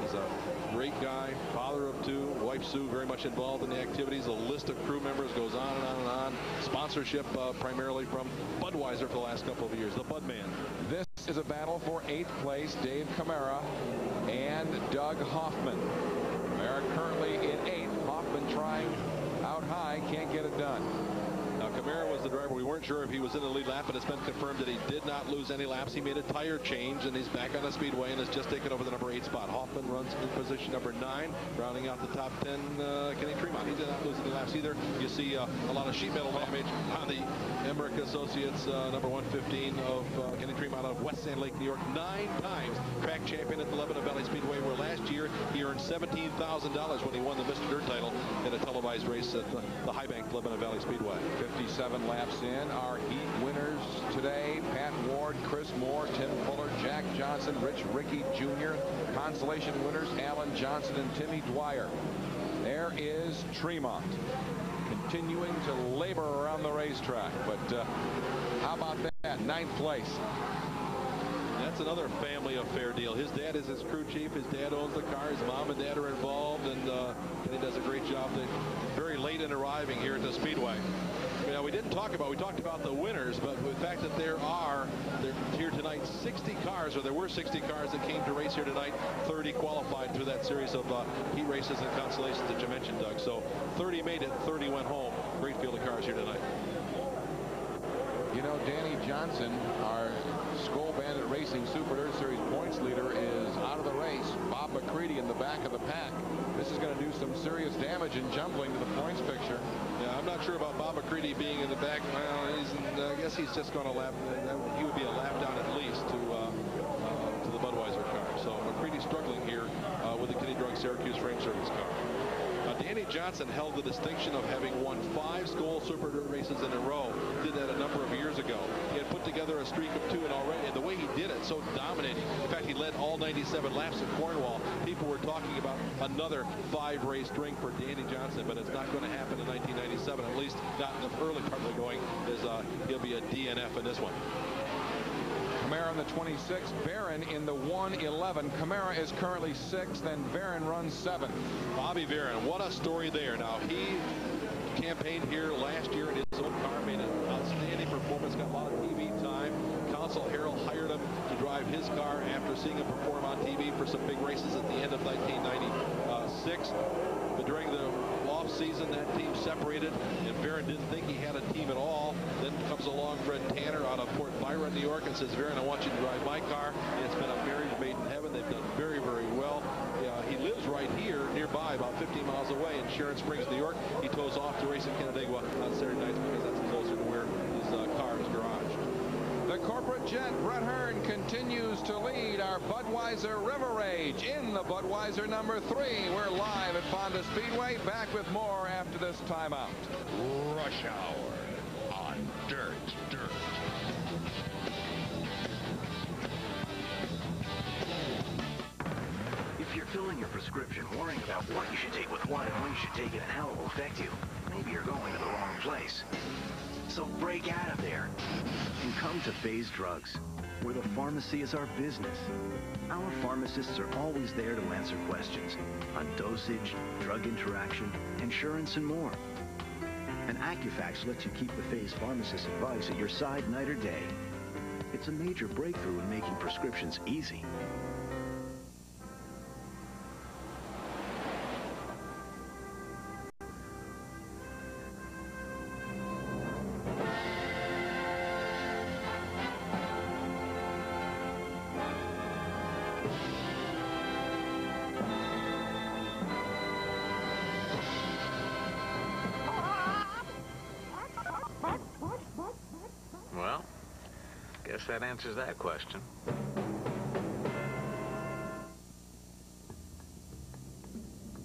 He's a great guy, father of two, wife Sue, very much involved in the activities. The list of crew members goes on and on and on. Sponsorship primarily from Budweiser for the last couple of years, the Bud Man. This is a battle for 8th place, Dave Camara and Doug Hoffman. Camara currently in 8th. Hoffman trying out high, can't get it done. Camara was the driver. We weren't sure if he was in the lead lap, but it's been confirmed that he did not lose any laps. He made a tire change, and he's back on the speedway and has just taken over the number 8 spot. Hoffman runs in position number 9, rounding out the top 10. Kenny Tremont, he did not lose any laps either. You see a lot of sheet metal damage on the Emmerich Associates, number 115 of Kenny Tremont of West Sand Lake, New York. 9 times track champion at the Lebanon Valley Speedway, where last year he earned $17,000 when he won the Mr. Dirt title in a televised race at the High Bank Lebanon Valley Speedway. 57 laps in. Our heat winners today: Pat Ward, Chris Moore, Tim Fuller, Jack Johnson, Rich Rickey Jr. Consolation winners: Alan Johnson and Timmy Dwyer. There is Tremont continuing to labor around the racetrack, but how about that? 9th place. That's another family affair deal. His dad is his crew chief. His dad owns the car. His mom and dad are involved, and Kenny does a great job. They're very late in arriving here at the Speedway. Now, we talked about the winners, but the fact that there here tonight 60 cars, or there were 60 cars that came to race here tonight. 30 qualified through that series of heat races and consolations that you mentioned, Doug. So 30 made it, 30 went home. Great field of cars here tonight. You know, Danny Johnson, our Skull Bandit Racing Super Dirt Series points leader, is out of the race. Bob McCreadie in the back of the pack. This is going to do some serious damage and jumbling to the points picture. Yeah, I'm not sure about Bob McCreadie being in the back. Well, I guess he's just going to lap. He would be a lap down at least to the Budweiser car. So McCreadie struggling here with the Kenny Drunk Syracuse frame service car. Danny Johnson held the distinction of having won 5 Skull Super Dirt races in a row. Did that a number of years ago. He had put together a streak of 2, and already, the way he did it, so dominating. In fact, he led all 97 laps at Cornwall. People were talking about another 5-race string for Danny Johnson, but it's not going to happen in 1997, at least not in the early part of the going, as he'll be a DNF in this one. Camara in the 26, Barron in the 111. Camara is currently 6th, and Barron runs 7th. Bobby Barron, what a story there. Now, he campaigned here last year in his own car, made an outstanding performance, got a lot of TV time. Consul Harrell hired him to drive drive his car after seeing him perform on TV for some big races at the end of 1996. But during the offseason, that team separated, and Barron didn't think he had a team at all. Then comes along Fred Tanner out of Port Byron, New York, and says, Barron, I want you to drive my car. And it's been a marriage made in heaven. They've done very, very well. He lives right here nearby, about 15 miles away in Sharon Springs, New York. He tows off to race in Canandaigua on Saturday nights because that's closer to where his car is garaged. The corporate jet, Brett Hearn, continues to lead our Budweiser River Rage in the Budweiser #3. We're live at Fonda Speedway, back with more after this timeout. Rush Hour on Dirt. Filling your prescription, worrying about what you should take with what and when you should take it and how it will affect you. Maybe you're going to the wrong place. So break out of there and come to Bay's Drugs, where the pharmacy is our business. Our pharmacists are always there to answer questions on dosage, drug interaction, insurance, and more. And Acufax lets you keep the Bay's pharmacist advice at your side night or day. It's a major breakthrough in making prescriptions easy. That answers that question.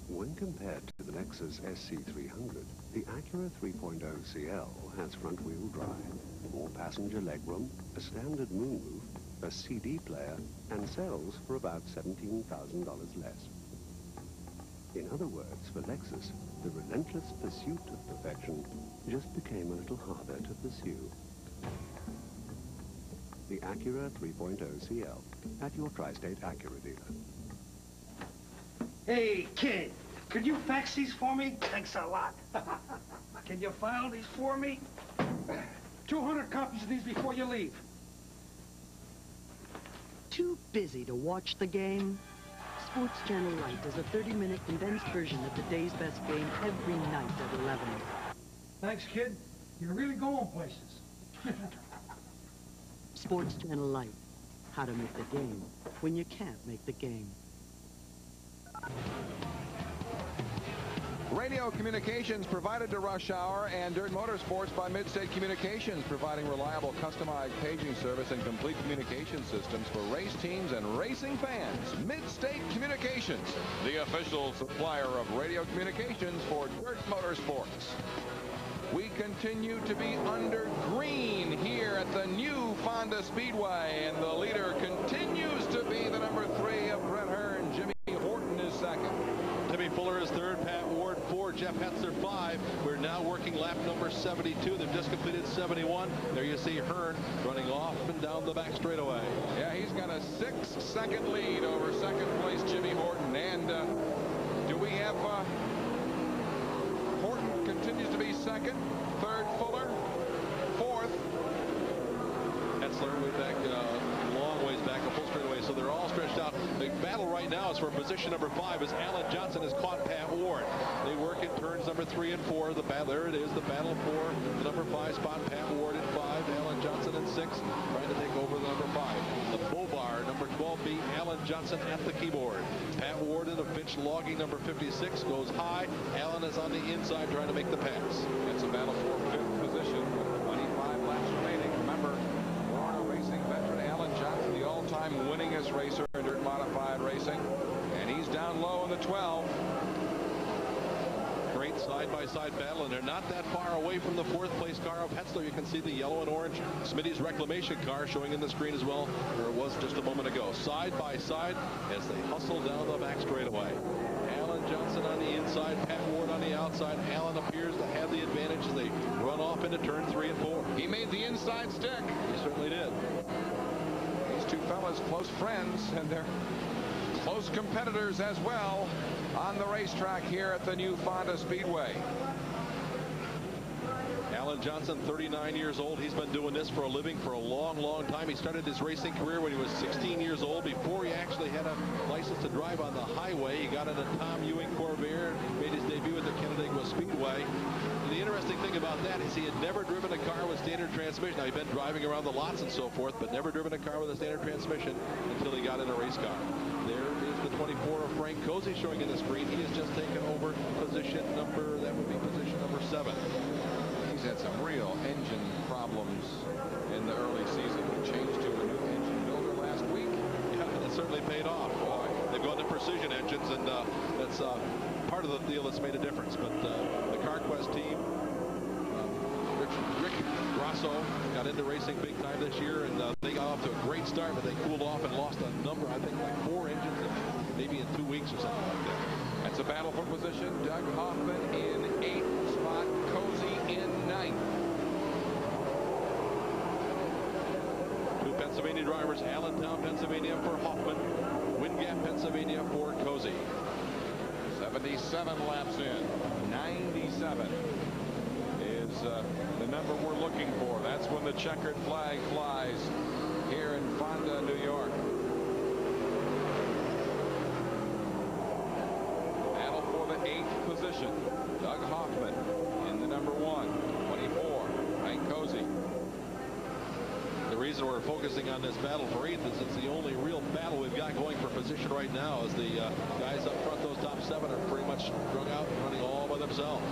When compared to the Lexus SC300, the Acura 3.0 CL has front-wheel drive, more passenger legroom, a standard moonroof, a CD player, and sells for about $17,000 less. In other words, for Lexus, the relentless pursuit of perfection just became a little harder to pursue. The Acura 3.0 CL at your Tri-State Acura dealer. Hey, kid, could you fax these for me? Thanks a lot. Can you file these for me? 200 copies of these before you leave. Too busy to watch the game? Sports Channel Lite does a 30-minute condensed version of the day's best game every night at 11. Thanks, kid. You're really going places. Sports Channel Lite. How to make the game when you can't make the game. Radio communications provided to Rush Hour and Dirt Motorsports by Midstate Communications, providing reliable customized paging service and complete communication systems for race teams and racing fans. Midstate Communications, the official supplier of radio communications for Dirt Motorsports. We continue to be under green here at the new Fonda Speedway, and the leader continues to be the #3 of Brett Hearn. Jimmy Horton is second. Timmy Fuller is third, Pat Ward 4, Jeff Heotzler 5. We're now working lap number 72. They've just completed 71. There you see Hearn running off and down the back straightaway. Yeah, he's got a 6-second lead over second place Jimmy Horton. And do we have... Horton continues to be second, third Fuller, fourth Heotzler. Way back, long ways back, a full straightaway, so they're all stretched out. The battle right now is for position #5 as Alan Johnson has caught Pat Ward. They work in turns number 3 and 4. The battle, there it is, the battle for the #5 spot. Pat Ward at 5, Alan Johnson at 6, trying to take over the #5. The Bobar, number 12B, Alan Johnson at the keyboard. Pat Ward in a pitch logging number 56, goes high. Alan is on the inside trying to make the pass. It's a battle for 5th position with 25 laps remaining. Remember, Warner Racing veteran Alan Johnson, the all-time winningest racer in dirt modified racing, and he's down low in the 12. Great side-by-side battle, and they're not that far away from the fourth-place car of Heotzler. You can see the yellow and orange Smitty's Reclamation car showing in the screen as well, where it was just a moment ago. Side-by-side as they hustle down the back straightaway. Alan Johnson on the inside, Pat Ward on the outside. Alan appears to have the advantage as they run off into turns 3 and 4. He made the inside stick. He certainly did. These two fellas, close friends, and they're close competitors as well on the racetrack here at the new Fonda Speedway. Alan Alan Johnson, 39 years old. He's been doing this for a living for a long, long time. He started his racing career when he was 16 years old. Before he actually had a license to drive on the highway, he got in a Tom Ewing Corvair, made his debut at the Canandaigua Speedway. And the interesting thing about that is he had never driven a car with standard transmission. Now, he'd been driving around the lots and so forth, but never driven a car with a standard transmission until he got in a race car. There is the 24 of Frank Cozze showing in the screen. He has just taken over position number, that would be position number 7. He's had some real engine problems in the early season. He changed to a new engine builder last week. Yeah, and it certainly paid off. They've gone to precision engines, and that's part of the deal that's made a difference. But the Carquest team, Rick Grosso got into racing big time this year, and they got off to a great start, but they cooled off and lost a number, I think, like 4 engines maybe in 2 weeks or something like that. That's a battle for position. Doug Hoffman in 8th spot, Cozze in 9th. 2 Pennsylvania drivers, Allentown, Pennsylvania for Hoffman, Windgap, Pennsylvania for Cozze. 77 laps in, 97. The number we're looking for. That's when the checkered flag flies here in Fonda, New York. Battle for the 8th position. Doug Hoffman in the number 1, 24, Frank Cozze. The reason we're focusing on this battle for 8th is it's the only real battle we've got going for position right now, as the guys up front, those top 7, are pretty much strung out and running all by themselves.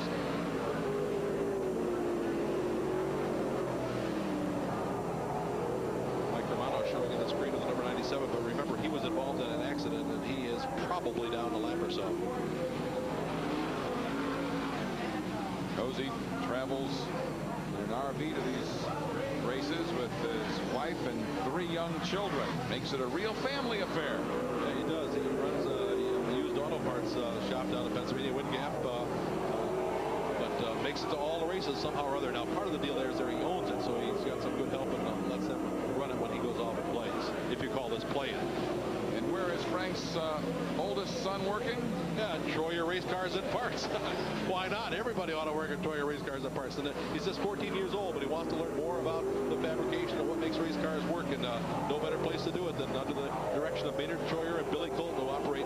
But remember, he was involved in an accident, and he is probably down a lap or so. Cozze travels in an RV to these races with his wife and 3 young children. Makes it a real family affair. Yeah, he does. He runs a used auto parts shop down in Pennsylvania, Windgap. But makes it to all the races somehow or other. Now, part of the deal there is that he owns it, so he's got some good help and lets him run it when he goes off and plays, if you call this playing. And where is Frank's oldest son working? Yeah, Troyer Race Cars and Parts. Why not? Everybody ought to work at Troyer Race Cars and Parts. And he's just 14 years old, but he wants to learn more about the fabrication of what makes race cars work, and no better place to do it than under the direction of Maynard Troyer and Billy Colton, who operate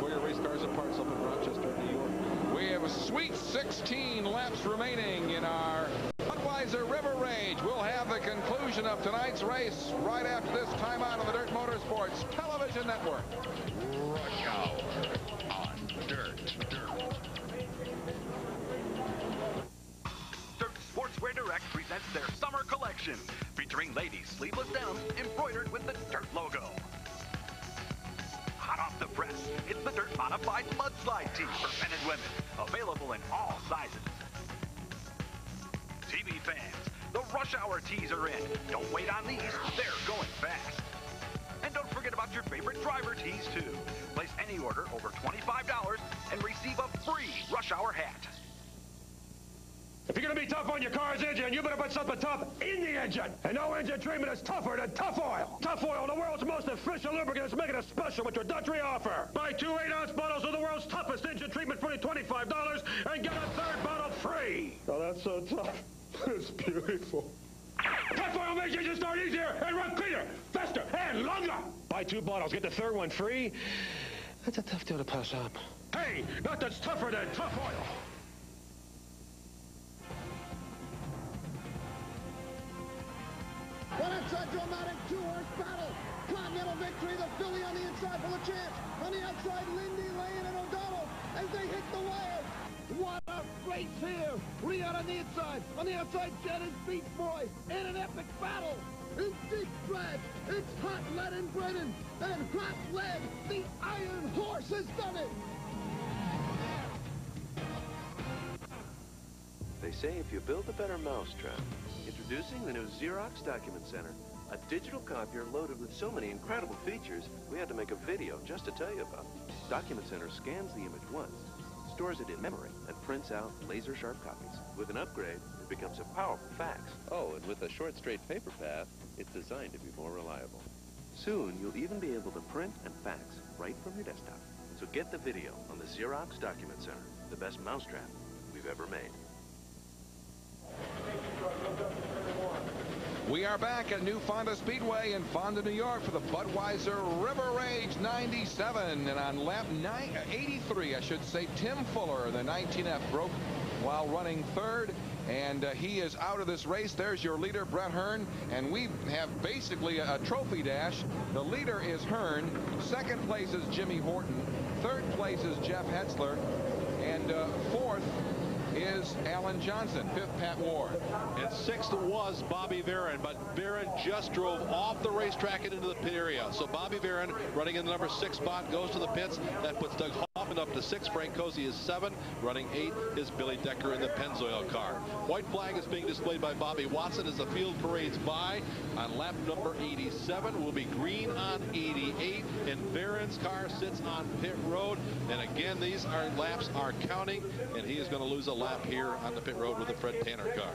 Troyer Race Cars and Parts up in Rochester, New York. We have a sweet 16 laps remaining in our Budweiser River Rage. We'll have the conclusion of tonight's race right after this timeout on the Dirt Motorsports Television Network. Rush Hour on Dirt. Dirt Sportswear Direct presents their summer collection, featuring ladies' sleeveless downs embroidered with the Dirt logo. Hot off the press, it's the Dirt Modified Mudslide Tee for men and women, available in all sizes. TV fans, the Rush Hour tees are in. Don't wait on these, they're going fast. And don't forget about your favorite driver tees too. Place any order over $25 and receive a free Rush Hour hat. If you're gonna be tough on your car's engine, you better put something tough in the engine. And no engine treatment is tougher than Tough Oil. Tough Oil, the world's most efficient lubricant, is making it special with your Dutry offer. Buy 2 8-ounce bottles of the world's toughest engine treatment for $25 and get a 3rd bottle free. Oh, that's so tough. It's beautiful. Tough Oil makes engines start easier and run cleaner, faster, and longer. Buy 2 bottles, get the 3rd one free. That's a tough deal to pass up. Hey, nothing's tougher than Tough Oil. Well, it's a dramatic 2-horse battle. Continental Victory, the filly on the inside for the chance. On the outside, Lindy Lane and O'Donnell as they hit the wires. What a race here. Riot on the inside. On the outside, Jennings Beach Boy in an epic battle. It's deep drag. It's Hot Lead and Brennan. And Hot Lead, the Iron Horse, has done it. They say if you build a better mousetrap. Introducing the new Xerox Document Center, a digital copier loaded with so many incredible features, we had to make a video just to tell you about it. Document Center scans the image once, stores it in memory, and prints out laser-sharp copies. With an upgrade, it becomes a powerful fax. Oh, and with a short, straight paper path, it's designed to be more reliable. Soon, you'll even be able to print and fax right from your desktop. So get the video on the Xerox Document Center, the best mousetrap we've ever made. We are back at New Fonda Speedway in Fonda, New York for the Budweiser River Rage 97. And on lap 83, I should say, Tim Fuller, the 19F, broke while running third. And he is out of this race. There's your leader, Brett Hearn. And we have basically a trophy dash. The leader is Hearn. Second place is Jimmy Horton. Third place is Jeff Heotzler. And fourth is Alan Johnson. Fifth, Pat Ward. And sixth was Bobby Varin, but Varin just drove off the racetrack and into the pit area. So Bobby Varin, running in the number 6 spot, goes to the pits. That puts Doug Hoffman up to 6. Frank Cozze is 7. Running 8 is Billy Decker in the Pennzoil car. White flag is being displayed by Bobby Watson as the field parades by. On lap number 87 will be green on 88, and Varin's car sits on pit road. And again, these are laps are counting, and he is going to lose a lap here on the pit road with the Fred Tanner car.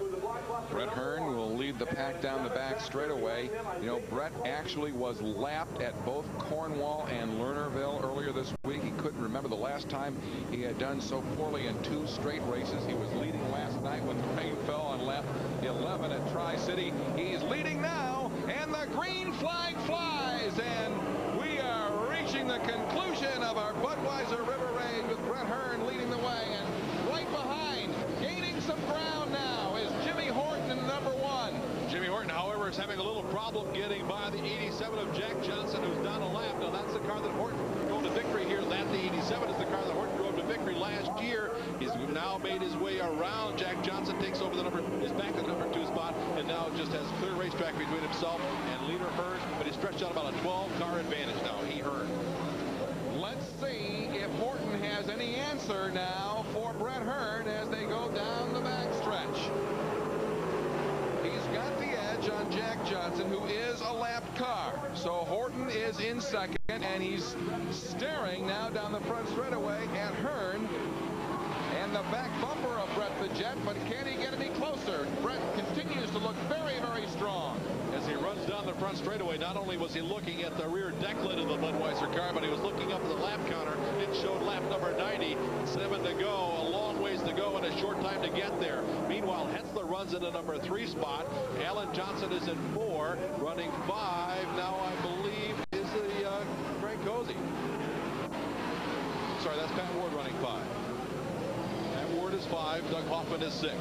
Brett Hearn will lead the pack down the back straightaway. You know, Brett actually was lapped at both Cornwall and Lernerville earlier this week. He couldn't remember the last time he had done so poorly in 2 straight races. He was leading last night when the rain fell on lap 11 at Tri-City. He's leading now, and the green flag flies, and we are reaching the conclusion of our Budweiser River Rage with Brett Hearn leading the way, and right behind, gaining some ground now, is Jimmy Horton in number 1. Jimmy Horton, however, is having a little problem getting by the 87 of Jack Johnson, who's down a lap. Now, that's the car that Horton drove to victory here. That, the 87, is the car that Horton drove to victory last year. He's now made his way around. Jack Johnson takes over the number, is back to the number 2 spot, and now just has clear racetrack between himself and leader Hearn, but he's stretched out about a 12-car advantage now. He Hearn. Let's see if Horton has any answer now for Brett Hearn as they go down the back stretch. He's got the edge on Jack Johnson, who is a lapped car. So Horton is in second, and he's staring now down the front straightaway at Hearn and the back bumper of Brett the Jet, but can he get any closer? Brett continues to look very, very strong. As he runs down the front straightaway, not only was he looking at the rear decklet of the Budweiser car, but he was looking up at the lap counter. It showed lap number 90, 7 to go, a long ways to go, and a short time to get there. Meanwhile, Heotzler runs in the number 3 spot. Alan Johnson is in 4, running 5. Now, I believe, is the Frank Cozze. Sorry, that's Pat Ward running 5. Ward is 5, Doug Hoffman is 6.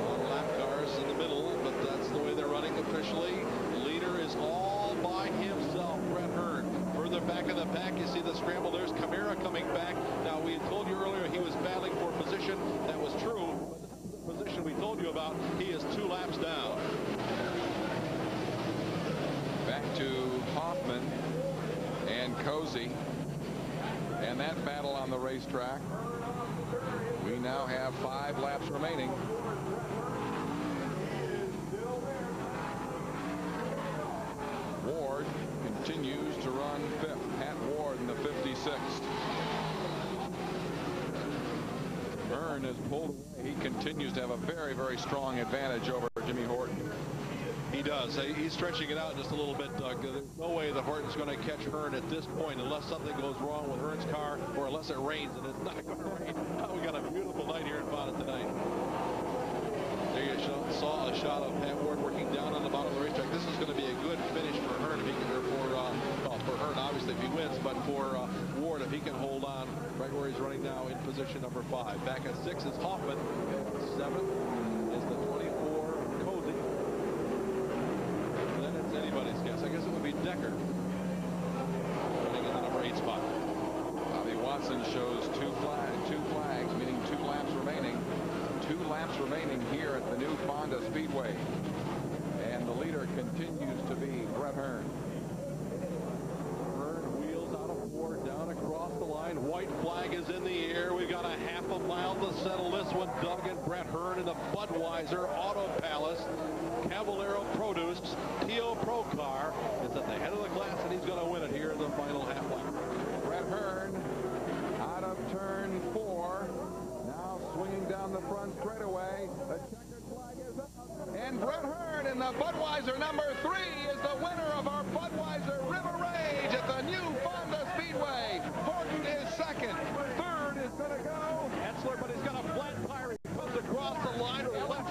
Long lap cars in the middle, but that's the way they're running officially. The leader is all by himself, Brett Hearn. Further back in the pack, you see the scramble. There's Camara coming back. Now, we had told you earlier he was battling for position. That was true. The position we told you about, he is 2 laps down. Back to Hoffman and Cozze. And that battle on the racetrack. We now have 5 laps remaining. Ward continues to run 5th. Pat Ward in the 56th. Hearn is pulled. He continues to have a very, very strong advantage over Jimmy Horton. He does. He's stretching it out just a little bit, Doug. There's no way that Horton's going to catch Hearn at this point unless something goes wrong with Hearn's car or unless it rains, and it's not going to rain. Oh, we got a beautiful night here in Fonda tonight. There you saw a shot of Pat Ward working down on the bottom of the racetrack. This is going to be a good finish for Hearn, if he can, for Hearn, obviously, if he wins, but for Ward, if he can hold on right where he's running now in position number 5. Back at 6 is Hoffman. 7th is the 24. Anybody's guess. I guess it would be Decker running in the number 8 spot. Bobby Watson shows 2 flags, meaning 2 laps remaining. 2 laps remaining here at the new Fonda Speedway. And the leader continues to be Brett Hearn. Hearn wheels out of 4, down across the line. White flag is in the air. We've got a half a mile to settle this one. Doug and Brett Hearn in the Budweiser Auto Palace. Cavalero Produce T.O. Pro Car is at the head of the class, and he's going to win it here in the final half lap. Brett Hearn out of turn 4, now swinging down the front straightaway. The checkered flag is up, and Brett Hearn in the Budweiser number 3 is the winner of our Budweiser River Rage at the new Fonda Speedway. Horton is 2nd. 3rd is going to go Heotzler, but he's got a flat tire. He comes across the line to the left.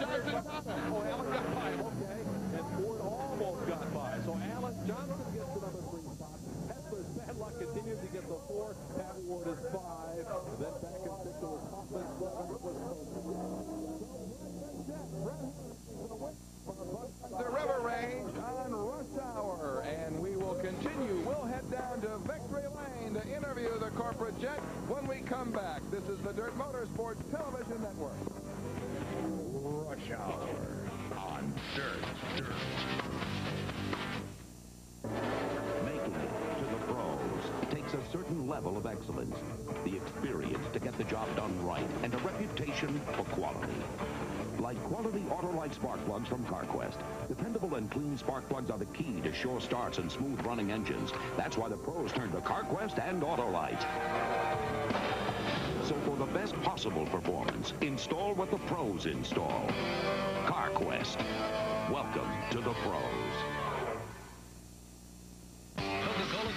Making it to the pros takes a certain level of excellence, the experience to get the job done right, and a reputation for quality. Like quality Autolite spark plugs from Carquest. Dependable and clean spark plugs are the key to sure starts and smooth running engines. That's why the pros turn to Carquest and Autolite. So for the best possible performance, install what the pros install. Carquest. Welcome to the pros.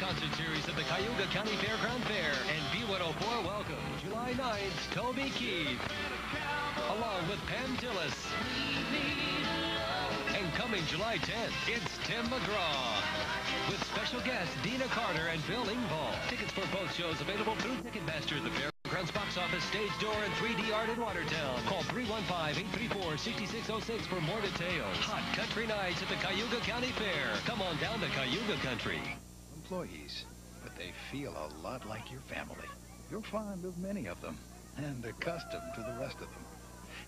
Concert series at the Cayuga County Fairground Fair and B104 welcome July 9th Toby Keith along with Pam Tillis, and coming July 10th it's Tim McGraw with special guests Dina Carter and Bill Ingvall. Tickets for both shows available through Ticketmaster, the Fairgrounds box office, stage door, and 3D art in Watertown. Call 315-834-6606 for more details. Hot country nights at the Cayuga County Fair. Come on down to Cayuga Country. Employees, but they feel a lot like your family. You're fond of many of them and accustomed to the rest of them.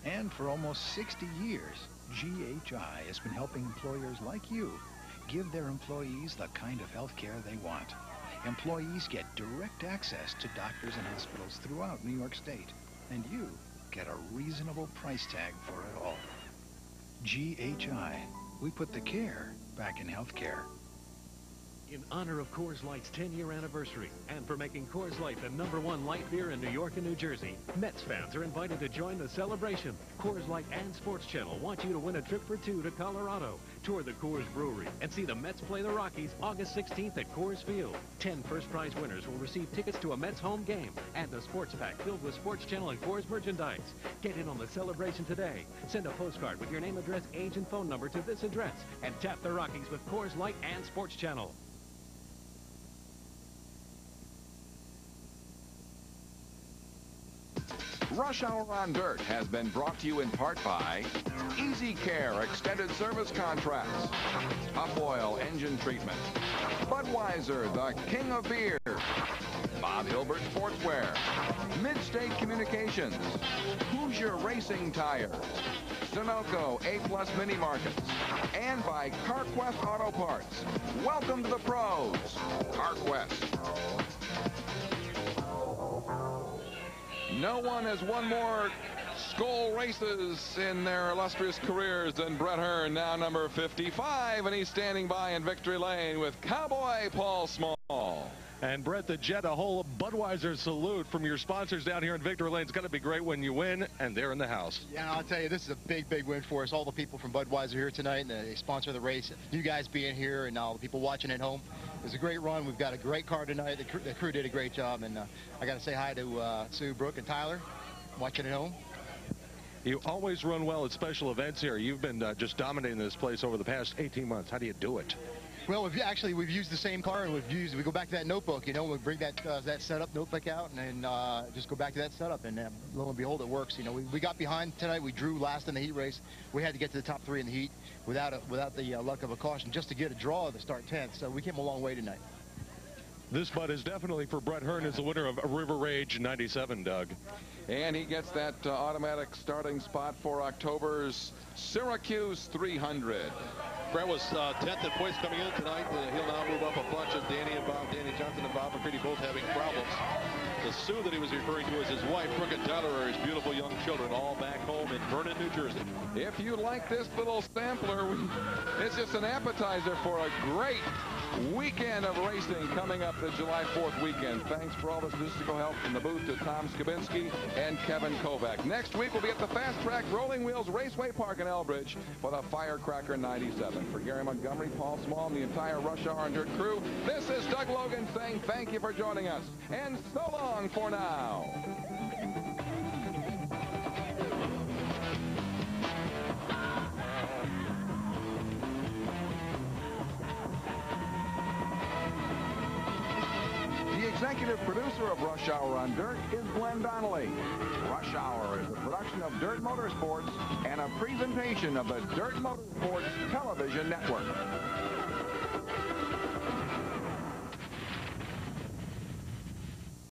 And for almost 60 years, GHI has been helping employers like you give their employees the kind of health care they want. Employees get direct access to doctors and hospitals throughout New York State, and you get a reasonable price tag for it all. GHI, we put the care back in healthcare. In honor of Coors Light's 10-year anniversary and for making Coors Light the #1 light beer in New York and New Jersey, Mets fans are invited to join the celebration. Coors Light and Sports Channel want you to win a trip for two to Colorado, tour the Coors Brewery, and see the Mets play the Rockies August 16th at Coors Field. 10 first prize winners will receive tickets to a Mets home game and the sports pack filled with Sports Channel and Coors merchandise. Get in on the celebration today. Send a postcard with your name, address, age, and phone number to this address and tap the Rockies with Coors Light and Sports Channel. Rush Hour on Dirt has been brought to you in part by Easy Care Extended Service Contracts, Upoil Engine Treatment, Budweiser, the King of Beer, Bob Hilbert Sportswear, Midstate Communications, Hoosier Racing Tires, Sunoco A-plus Mini Markets, and by Carquest Auto Parts. Welcome to the pros, Carquest. No one has won more Skull races in their illustrious careers than Brett Hearn, now number 55, and he's standing by in victory lane with Cowboy Paul Small. And Brett the Jet, a whole Budweiser salute from your sponsors down here in Victory Lane. It's going to be great when you win, and they're in the house. Yeah, I'll tell you, this is a big, big win for us. All the people from Budweiser here tonight, and they sponsor the race. You guys being here and all the people watching at home, it was a great run. We've got a great car tonight. The crew did a great job, and I got to say hi to Sue, Brooke, and Tyler watching at home. You always run well at special events here. You've been just dominating this place over the past 18 months. How do you do it? Well, we've used the same car, and we go back to that notebook, you know, we bring that setup notebook out, and just go back to that setup, and lo and behold, it works. You know, we got behind tonight. We drew last in the heat race. We had to get to the top three in the heat without the luck of a caution just to get a draw to start 10th. So we came a long way tonight. This Bud is definitely for Brett Hearn as the winner of River Rage 97, Doug. And he gets that automatic starting spot for October's Syracuse 300. Brett was 10th in points coming in tonight. He'll now move up a bunch as Danny Johnson and Bob McCreadie both having problems. The Sue that he was referring to is his wife, Brooke and Tyler, or his beautiful young children, all back home in Vernon, New Jersey. If you like this little sampler, it's just an appetizer for a great weekend of racing coming up the July 4th weekend. Thanks for all the statistical help from the booth to Tom Skibinski and Kevin Kovac. Next week, we'll be at the Fast Track Rolling Wheels Raceway Park in Elbridge for the Firecracker 97. For Gary Montgomery, Paul Small, and the entire Rush Hour and Dirt crew, this is Doug Logan saying thank you for joining us, and so long for now. The executive producer of Rush Hour on Dirt is Glenn Donnelly. Rush Hour is a production of Dirt Motorsports and a presentation of the Dirt Motorsports Television Network.